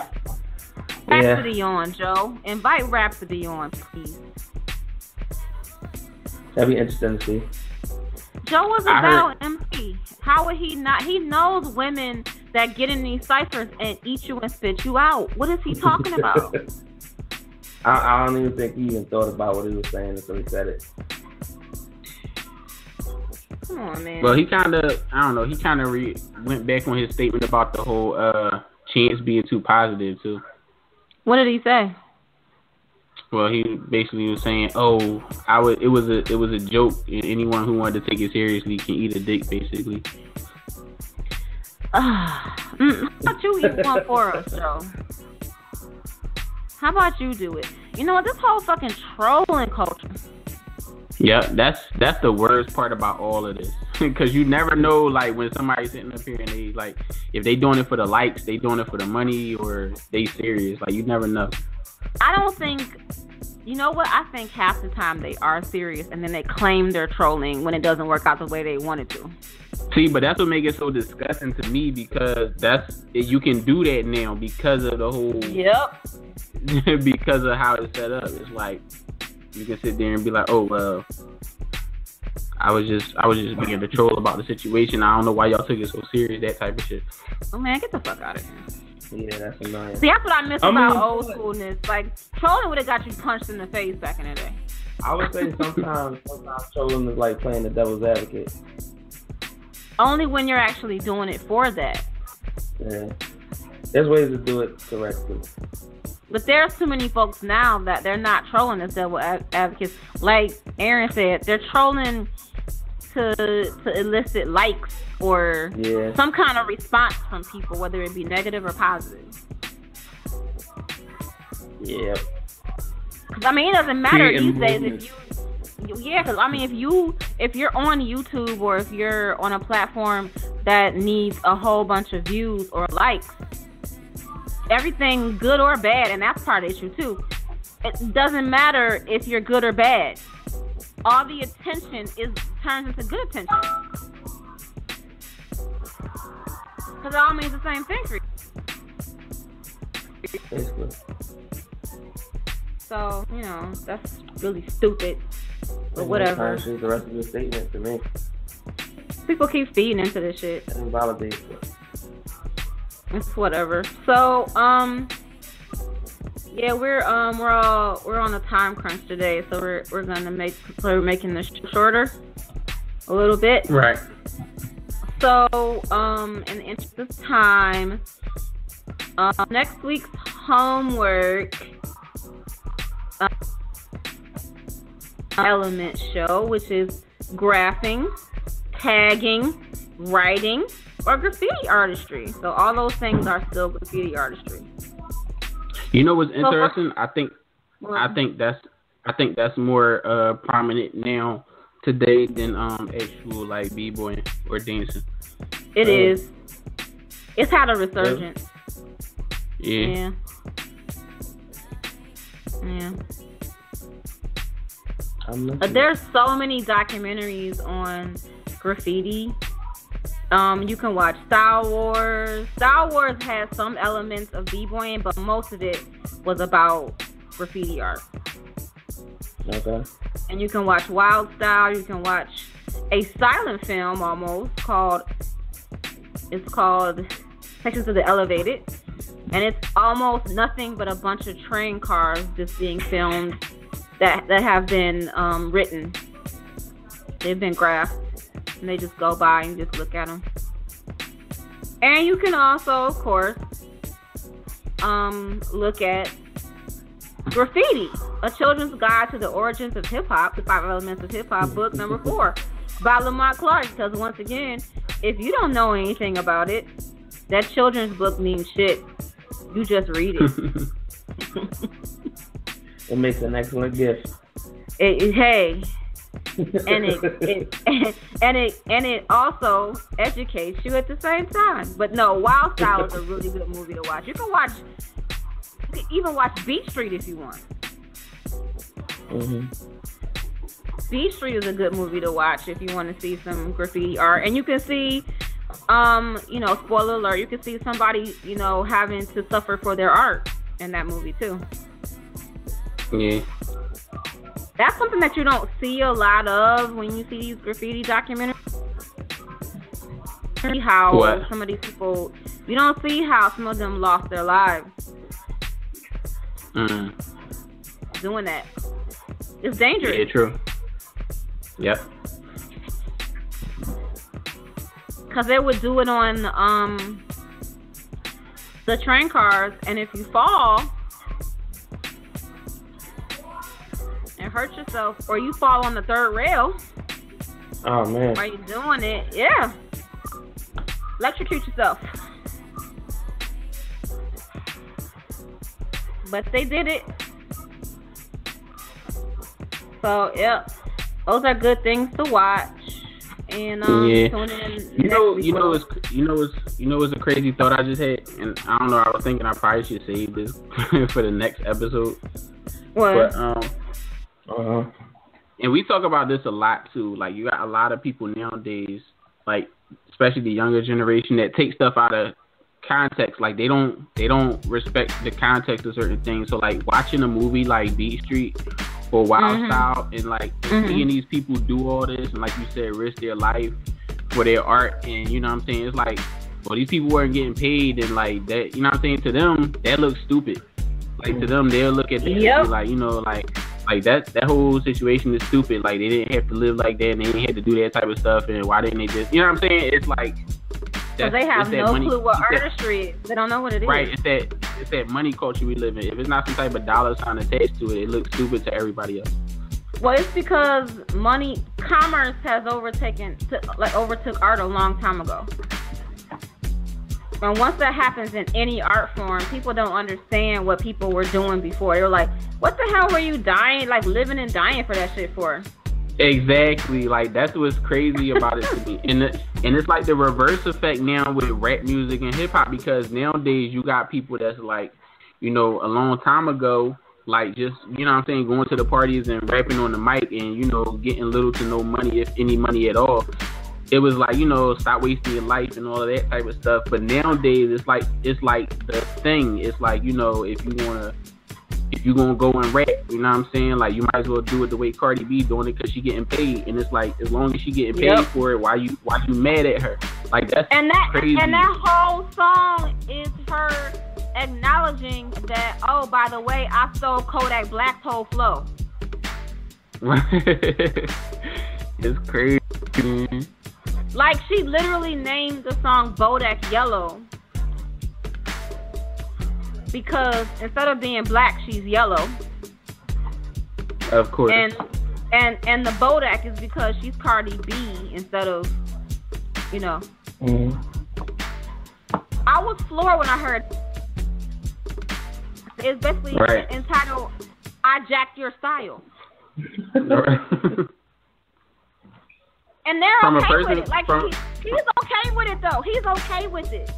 Rhapsody yeah. on, Joe. Invite Rhapsody on, please. That'd be interesting to see. Joe was a valid M C. How would he not? He knows women that get in these ciphers and eat you and spit you out. What is he talking about? I, I don't even think he even thought about what he was saying until he said it. Come on, man. Well, he kind of, I don't know, he kind of re- went back on his statement about the whole uh, Chance being too positive, too. What did he say? Well, he basically was saying, oh, I would, it was a it was a joke, and anyone who wanted to take it seriously can eat a dick, basically. How about you eat one for us, Joe? How about you do it? You know what, this whole fucking trolling culture. Yeah, that's that's the worst part about all of this, because you never know, like when somebody's sitting up here and they like, if they doing it for the likes, they doing it for the money, or they serious. Like you never know. I don't think, you know what? I think half the time they are serious, and then they claim they're trolling when it doesn't work out the way they want it to. See, but that's what makes it so disgusting to me, because that's you can do that now because of the whole. Yep. Because of how it's set up, it's like. You can sit there and be like, oh, well, I was just I was just being a troll about the situation. I don't know why y'all took it so serious, that type of shit. Oh, man, get the fuck out of here. Yeah, that's annoying. See, that's what I miss I about mean, old schoolness. Like, trolling would have got you punched in the face back in the day. I would say sometimes, sometimes trolling is like playing the devil's advocate. Only when you're actually doing it for that. Yeah. There's ways to do it correctly. But there's too many folks now that they're not trolling as devil advocates. Like Aaron said, they're trolling to to elicit likes or yeah. some kind of response from people, whether it be negative or positive. Yeah. Cause I mean, it doesn't matter Creating these days movement. if you, yeah. Cause I mean, if you if you're on YouTube or if you're on a platform that needs a whole bunch of views or likes, everything good or bad, and that's part of the issue too. It doesn't matter if you're good or bad. All the attention is turns into good attention. Because it all means the same thing for you. Basically. So, you know, that's really stupid. But whatever. The rest of your statement to me. People keep feeding into this shit. It invalidates it. It's whatever. So, um... yeah, we're um we're all we're on a time crunch today, so we're we're gonna make we're making this shorter a little bit. Right. So um in the interest of time, um, next week's homework uh, element show, which is graphing, tagging, writing, or graffiti artistry. So all those things are still graffiti artistry. You know what's interesting? I think, I think that's, I think that's more uh, prominent now today than um actual like b-boying or dancing. It uh, is. It's had a resurgence. Yeah. Yeah. Yeah. But there's so many documentaries on graffiti. Um, you can watch Star Wars. Star Wars has some elements of b-boying, but most of it was about graffiti art. Okay. And you can watch Wild Style. You can watch a silent film almost called, it's called Sections of the Elevated. And it's almost nothing but a bunch of train cars just being filmed that, that have been um, written. They've been graphed. And they just go by and just look at them. And you can also, of course, um, look at Graffiti, A Children's Guide to the Origins of Hip-Hop, The Five Elements of Hip-Hop, book number four, by Lamont Clark. Because once again, if you don't know anything about it, that children's book means shit. You just read it. It makes an excellent gift. It, it, hey. and it, it and it and it also educates you at the same time. But no, Wild Style is a really good movie to watch. You can watch, you can even watch Beach Street if you want. Mm-hmm. Beach Street is a good movie to watch if you want to see some graffiti art, and you can see, um, you know, spoiler alert, you can see somebody, you know, having to suffer for their art in that movie too. Yeah. That's something that you don't see a lot of when you see these graffiti documentaries. See how what? some of these people, you don't see how some of them lost their lives mm. doing that. It's dangerous. Yeah, true. Yep. Because they would do it on um, the train cars, and if you fall and hurt yourself, or you fall on the third rail. Oh man! Are you doing it? Yeah. Electrocute yourself. But they did it. So yeah, those are good things to watch. And um, yeah. tune in you know, you know, it's you know, it's you know, it's a crazy thought I just had, and I don't know. I was thinking I probably should save this for the next episode. What? But, um. Uh-huh. And we talk about this a lot too. Like, you got a lot of people nowadays, like especially the younger generation, that take stuff out of context. Like they don't they don't respect the context of certain things. So like watching a movie like Beat Street or Wild mm-hmm. Style, and like mm-hmm. seeing these people do all this and like you said, risk their life for their art, and you know what I'm saying, it's like, well, these people weren't getting paid, and like that, you know what I'm saying, to them that looks stupid. Like to them they'll look at that yep. and be like, you know, like Like that, that whole situation is stupid. Like they didn't have to live like that, and they didn't have to do that type of stuff. And why didn't they just, you know what I'm saying? It's like that, they have no money, clue what artistry is. They don't know what it right, is. Right? It's that, it's that money culture we live in. If it's not some type of dollar sign attached to it, it looks stupid to everybody else. Well, it's because money, commerce has overtaken, took, like overtook art a long time ago. And once that happens in any art form, people don't understand what people were doing before. They were like, what the hell were you dying, like living and dying for that shit for? Exactly. Like, that's what's crazy about it to me. And, the, and it's like the reverse effect now with rap music and hip-hop, because nowadays you got people that's like, you know, a long time ago, like, just, you know what I'm saying, going to the parties and rapping on the mic and, you know, getting little to no money, if any money at all. It was like, you know, stop wasting your life and all of that type of stuff. But nowadays, it's like, it's like the thing. It's like, you know, if you wanna, if you gonna go and rap, you know what I'm saying? Like, you might as well do it the way Cardi B doing it, because she getting paid. And it's like, as long as she getting paid yep. for it, why you, why you mad at her? Like, that's and that, crazy. And that whole song is her acknowledging that, oh, by the way, I stole Kodak Black's whole flow. It's crazy. Like, she literally named the song Bodak Yellow because instead of being black, she's yellow. Of course. And and and the Bodak is because she's Cardi B instead of, you know. Mm. I was floored when I heard. It's basically right. entitled, I Jacked Your Style. And they're from okay a person, with it. Like, from, he, he's okay with it, though. He's okay with it.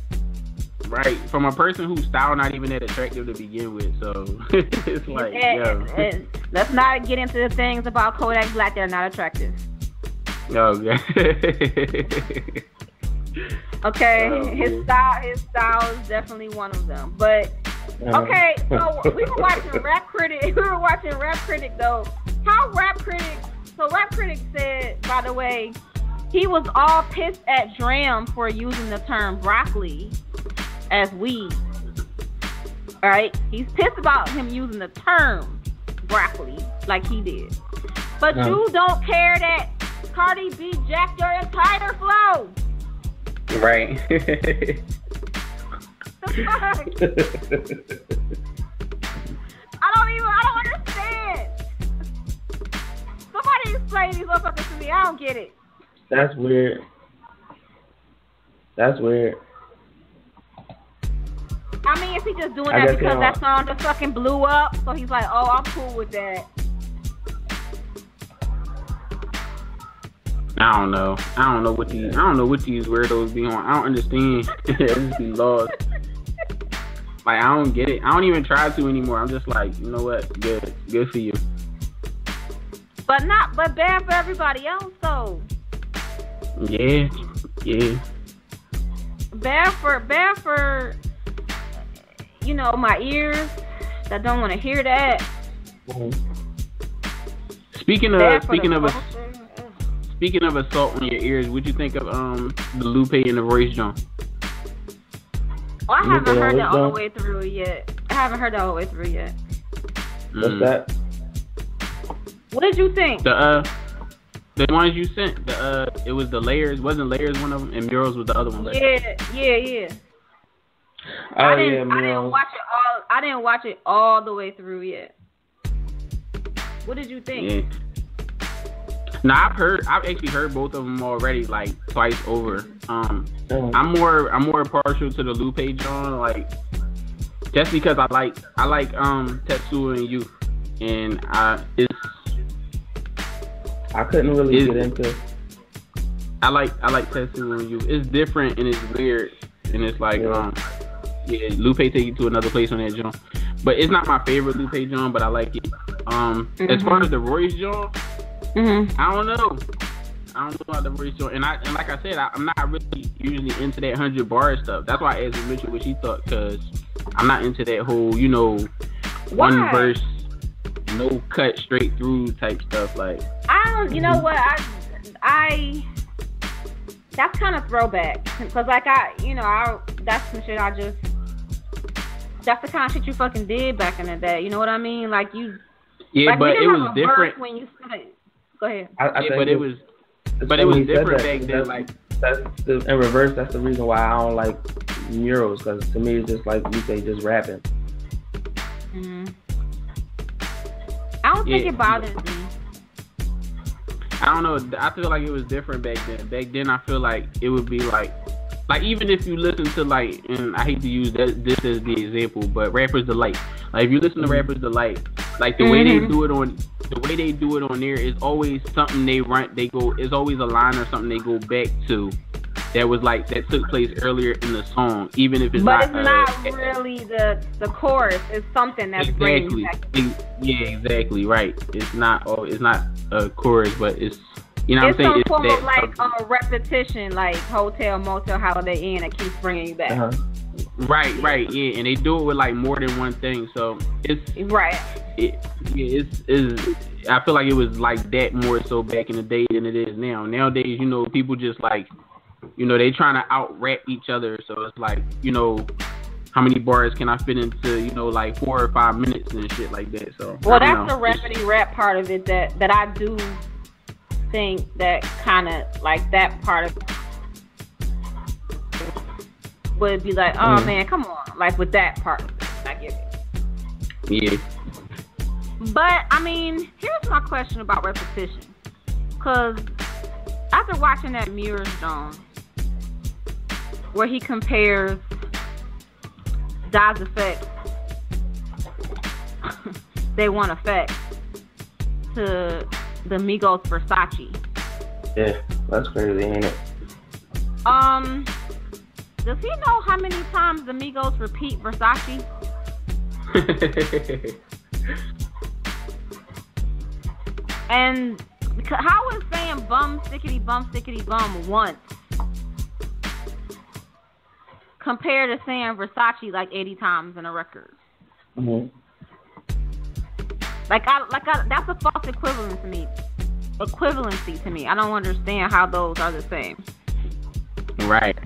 Right. From a person whose style not even that attractive to begin with. So, it's like, and, yo. And, and let's not get into the things about Kodak Black that are not attractive. Okay. Okay. Oh, his style, his style is definitely one of them. But, okay, so we were watching Rap Critic. We were watching Rap Critic, though. How Rap Critic... So Rap Critic said, by the way, he was all pissed at Dram for using the term broccoli as weed. All right? He's pissed about him using the term broccoli like he did. But no. You don't care that Cardi B jacked your entire flow. Right. The fuck? I don't even, I don't understand. Somebody explain these motherfuckers to me. I don't get it. That's weird. That's weird. I mean, is he just doing I that because that song just fucking blew up? So he's like, oh, I'm cool with that. I don't know. I don't know what these. I don't know what these weirdos be on. I don't understand. I just be lost. Like, I don't get it. I don't even try to anymore. I'm just like, you know what? Good, good for you. But not, but bad for everybody else, though. Yeah, yeah. Bad for, bad for, you know, my ears that don't want to hear that. Mm-hmm. Speaking of, speaking of, a, speaking of assault on your ears, what'd you think of um the Lupe and the Royce joint? Oh, I haven't heard that all the way through yet. I haven't heard that all the way through yet. What's mm. that? What did you think? The uh, the ones you sent. The uh, it was the layers. Wasn't layers one of them, and murals was the other one. Yeah, yeah, yeah. Oh, I didn't, yeah, murals. I didn't watch it all. I didn't watch it all the way through yet. What did you think? Yeah. No, I've heard. I've actually heard both of them already, like twice over. Um, I'm more. I'm more partial to the Lupe John, like just because I like. I like um Tetsuo and Youth, and I it's. I couldn't really it's, get into. I like I like testing on you. It's different and it's weird and it's like yeah. um yeah Lupe take you to another place on that joint. But it's not my favorite Lupe joint, but I like it. Um, mm-hmm. As far as the Royce joint, mm-hmm. I don't know. I don't know about the Royce joint, and I and like I said, I, I'm not really usually into that hundred bar stuff. That's why I asked Mitchell what she thought, because I'm not into that whole you know why? one verse. No cut straight through type stuff like. I don't. You know what? I, I. That's kind of throwback, cause like I, you know, I. That's some shit I just. That's the kind of shit you fucking did back in the day. You know what I mean? Like you. Yeah, like, but it was different when you said. Go ahead. I, I yeah, but it was. But it was different that, back then. Like that's the, in reverse. That's the reason why I don't like murals, cause to me it's just like you say, just rapping. Mm-hmm. I don't think yeah. it bothers me. I don't know. I feel like it was different back then. Back then, I feel like it would be like, like even if you listen to like, and I hate to use that, this as the example, but Rapper's Delight. Like if you listen to Rapper's Delight, like the mm-hmm. way they do it on, the way they do it on there is always something they run. They go, it's always a line or something they go back to. That was like that took place earlier in the song, even if it's but not. But it's not uh, really the the chorus. It's something that's exactly. Brings back. Yeah, exactly right. It's not. Oh, it's not a chorus, but it's you know it's what I'm saying. It's some form of like a uh, repetition, like Hotel, Motel, Holiday Inn, that keeps bringing you back. Uh-huh. Right, right, yeah, and they do it with like more than one thing, so it's right. It, yeah, it's is. I feel like it was like that more so back in the day than it is now. Nowadays, you know, people just like. You know, they trying to out-rap each other. So it's like, you know, how many bars can I fit into, you know, like four or five minutes and shit like that. So well, that's know. the rapidy rap part of it that, that I do think that kind of, like, that part of it would be like, oh, mm-hmm. man, come on. Like, with that part, I get it. Yeah. But, I mean, here's my question about repetition. Because after watching that Mirror Stone, where he compares Daz effects, they want effects, to the Migos Versace. Yeah, that's crazy, ain't it? Um, does he know how many times the Migos repeat Versace? And how is saying bum, stickity, bum, stickity, bum once compared to saying Versace like eighty times in a record. Mm-hmm. Like I, like I, that's a false equivalent to me. Equivalency to me. I don't understand how those are the same. Right.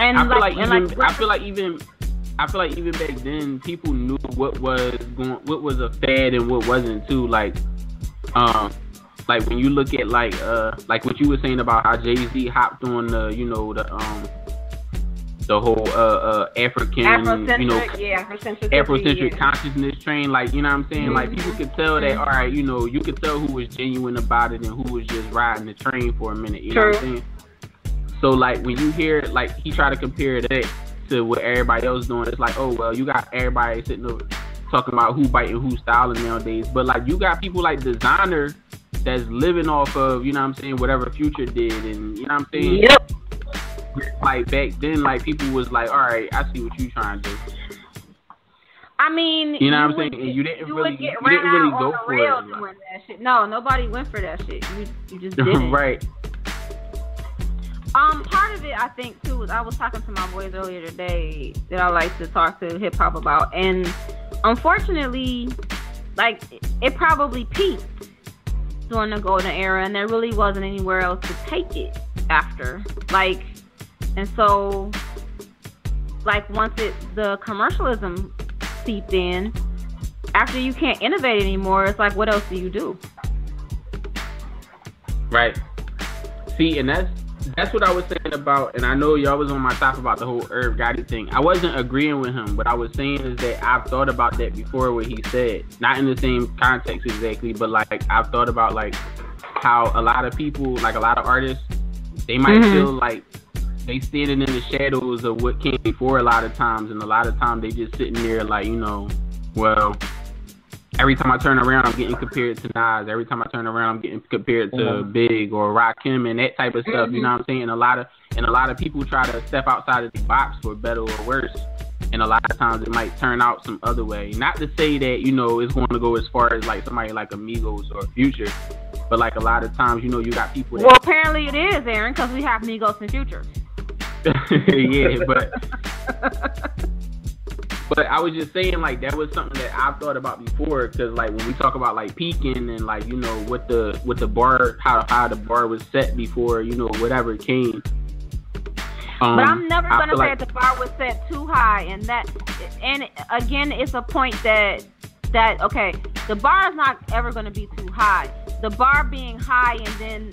And I feel like, like even, and like I feel like even, I feel like even back then people knew what was going, what was a fad and what wasn't too. Like, um. Like when you look at like uh like what you were saying about how Jay-Z hopped on the you know the um the whole uh, uh African Afrocentric, you know yeah, Afrocentric, Afrocentric yeah. consciousness train, like you know what I'm saying, mm-hmm. like people could tell that, all right, you know, you could tell who was genuine about it and who was just riding the train for a minute, you True. know what I'm saying? So like when you hear like he tried to compare that to what everybody else doing, it's like, oh well, you got everybody sitting over talking about who biting who's styling nowadays, but like you got people like designers that's living off of, you know what I'm saying, whatever Future did, and you know what I'm saying? Yep. Like, back then, like, people was like, all right, I see what you trying to do. I mean, you know what I'm saying? Get, and you didn't you really, you didn't really go for it. Like. That shit. No, nobody went for that shit. You, you just didn't. Right. Um, part of it, I think, too, is I was talking to my boys earlier today that I like to talk to hip-hop about, and unfortunately, like, it probably peaked during the golden era, and there really wasn't anywhere else to take it after. Like, and so, like once it the commercialism seeped in, after you can't innovate anymore, it's like, what else do you do? Right. See, and that's that's what I was saying about, and I know y'all was on my top about the whole Irv Gotti thing. I wasn't agreeing with him. What I was saying is that I've thought about that before, what he said, not in the same context exactly, but like I've thought about like how a lot of people, like a lot of artists, they might mm-hmm. feel like they standing in the shadows of what came before a lot of times, and a lot of times they just sitting there like, you know, well, every time I turn around, I'm getting compared to Nas. Every time I turn around, I'm getting compared to mm-hmm. Big or Rakim and that type of stuff. Mm-hmm. You know what I'm saying? And a lot of and a lot of people try to step outside of the box for better or worse. And a lot of times it might turn out some other way. Not to say that, you know, it's going to go as far as like somebody like Migos or Future, but like a lot of times, you know, you got people. That well, apparently it is, Aaron, because we have Migos and Future. Yeah, but. But I was just saying, like, that was something that I've thought about before, because, like, when we talk about, like, peaking and, like, you know, what the what the bar, how how the bar was set before, you know, whatever came. Um, but I'm never going to say like, the bar was set too high, and that, and again, it's a point that, that okay, the bar is not ever going to be too high. The bar being high and then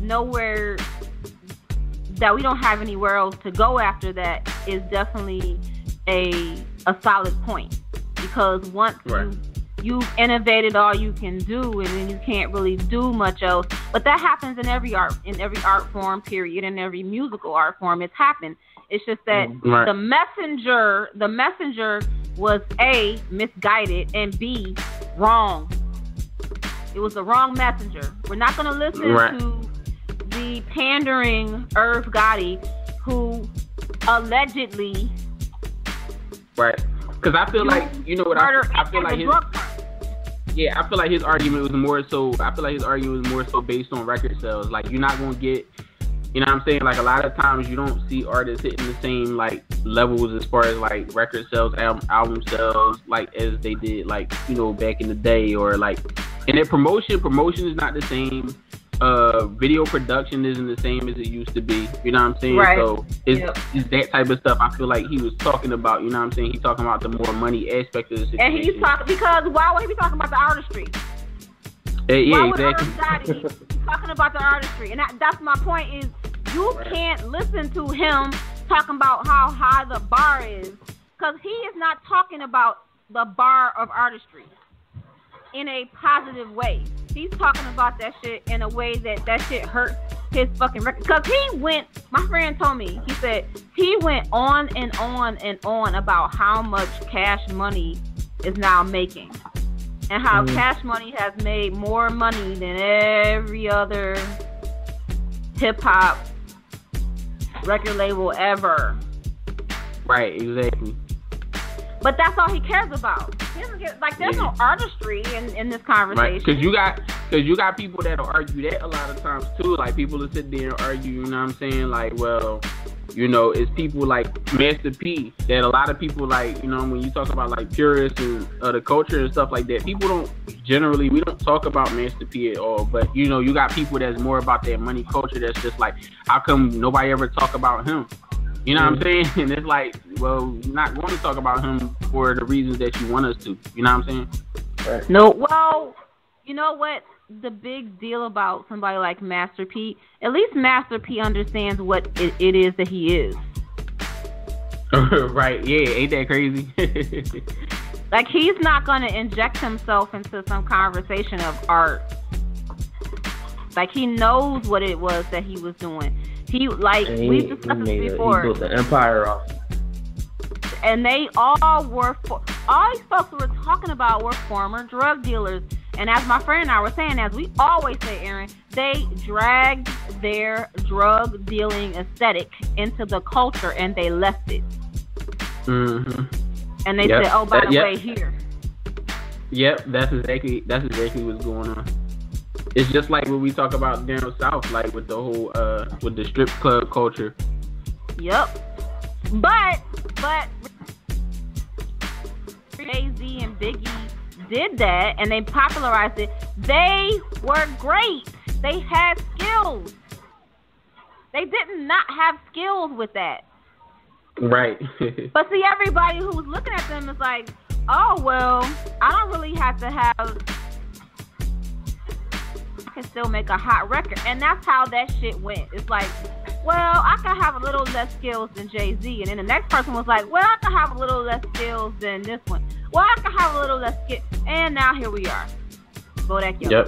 nowhere, that we don't have anywhere else to go after that is definitely a... a solid point, because once right. you you've innovated all you can do, and then you can't really do much else. But that happens in every art, in every art form, period, in every musical art form. It's happened. It's just that right. the messenger, the messenger was A, misguided, and B, wrong. It was the wrong messenger. We're not going to listen right. to the pandering Irv Gotti, who allegedly right. Because I feel like, you know what, I, I feel like his, yeah, I feel like his argument was more so, I feel like his argument was more so based on record sales. Like, you're not going to get, you know what I'm saying? Like, a lot of times you don't see artists hitting the same, like, levels as far as, like, record sales, album, album sales, like, as they did, like, you know, back in the day, or, like, and their promotion, promotion is not the same. Uh, video production isn't the same as it used to be. You know what I'm saying? Right. So it's, yep. it's that type of stuff I feel like he was talking about. You know what I'm saying? He's talking about the more money aspect of the situation. And he's talking, because why would he be talking about the artistry? Yeah, yeah, why would exactly. Irv Gotti be talking about the artistry? And I, that's my point is, you right. can't listen to him talking about how high the bar is, because he is not talking about the bar of artistry in a positive way. He's talking about that shit in a way that that shit hurt his fucking record. Because he went, my friend told me, he said, he went on and on and on about how much Cash Money is now making. And how mm. Cash Money has made more money than every other hip-hop record label ever. Right, exactly. But that's all he cares about. He doesn't get, like, there's yeah. no artistry in, in this conversation. Right. Cause you got, cause you got people that'll argue that a lot of times too. Like, people that sit there and argue, you know what I'm saying? Like, well, you know, it's people like Master P that a lot of people like. You know, when you talk about like purists and uh, the culture and stuff like that, people don't generally, we don't talk about Master P at all. But you know, you got people that's more about that money culture. That's just like, how come nobody ever talk about him? You know what I'm saying? And it's like, well, we're not going to talk about him for the reasons that you want us to. You know what I'm saying? Right. No. Well, you know what? The big deal about somebody like Master P, at least Master P understands what it, it is that he is. Right. Yeah. Ain't that crazy? Like, he's not going to inject himself into some conversation of art. Like, he knows what it was that he was doing. He, like, he, we've discussed this before. A, he built an empire off. And they all were, for, all these folks who were talking about were former drug dealers. And as my friend and I were saying, as we always say, Aaron, they dragged their drug dealing aesthetic into the culture and they left it. Mm-hmm. And they yep. said, oh, by that, the yep. way, here. Yep, that's exactly, that's exactly what's going on. It's just like when we talk about down south, like with the whole, uh, with the strip club culture. Yep. But, but, Jay-Z and Biggie did that, and they popularized it. They were great. They had skills. They did not have skills with that. Right. But see, everybody who was looking at them is like, oh, well, I don't really have to have... can still make a hot record. And that's how that shit went. It's like, well, I can have a little less skills than Jay-Z. And then the next person was like, well, I can have a little less skills than this one. Well, I can have a little less skills. And now here we are. Bodak Yellow.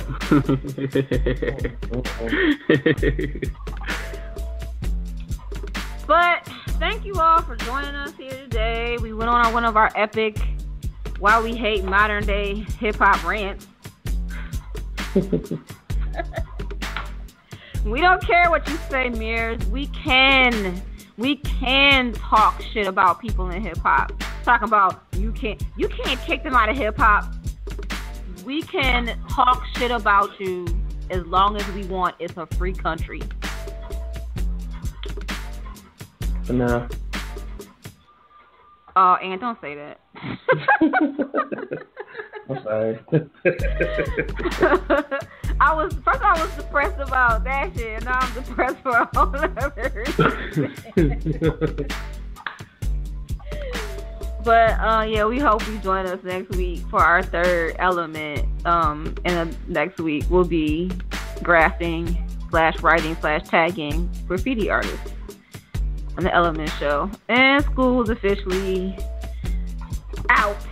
Yep. But thank you all for joining us here today. We went on one of our epic Why We Hate Modern Day Hip-Hop rants. We don't care what you say, Mears. We can, we can talk shit about people in hip hop. Talking about you can't, you can't kick them out of hip hop. We can talk shit about you as long as we want. It's a free country. For now. Oh, and don't say that. I'm sorry. I was first. I was depressed about that shit, and now I'm depressed for a whole other reason. But uh, yeah, we hope you join us next week for our third element. Um, and uh, next week will be grafting slash writing slash tagging graffiti artists on the Element Show. And school's officially out.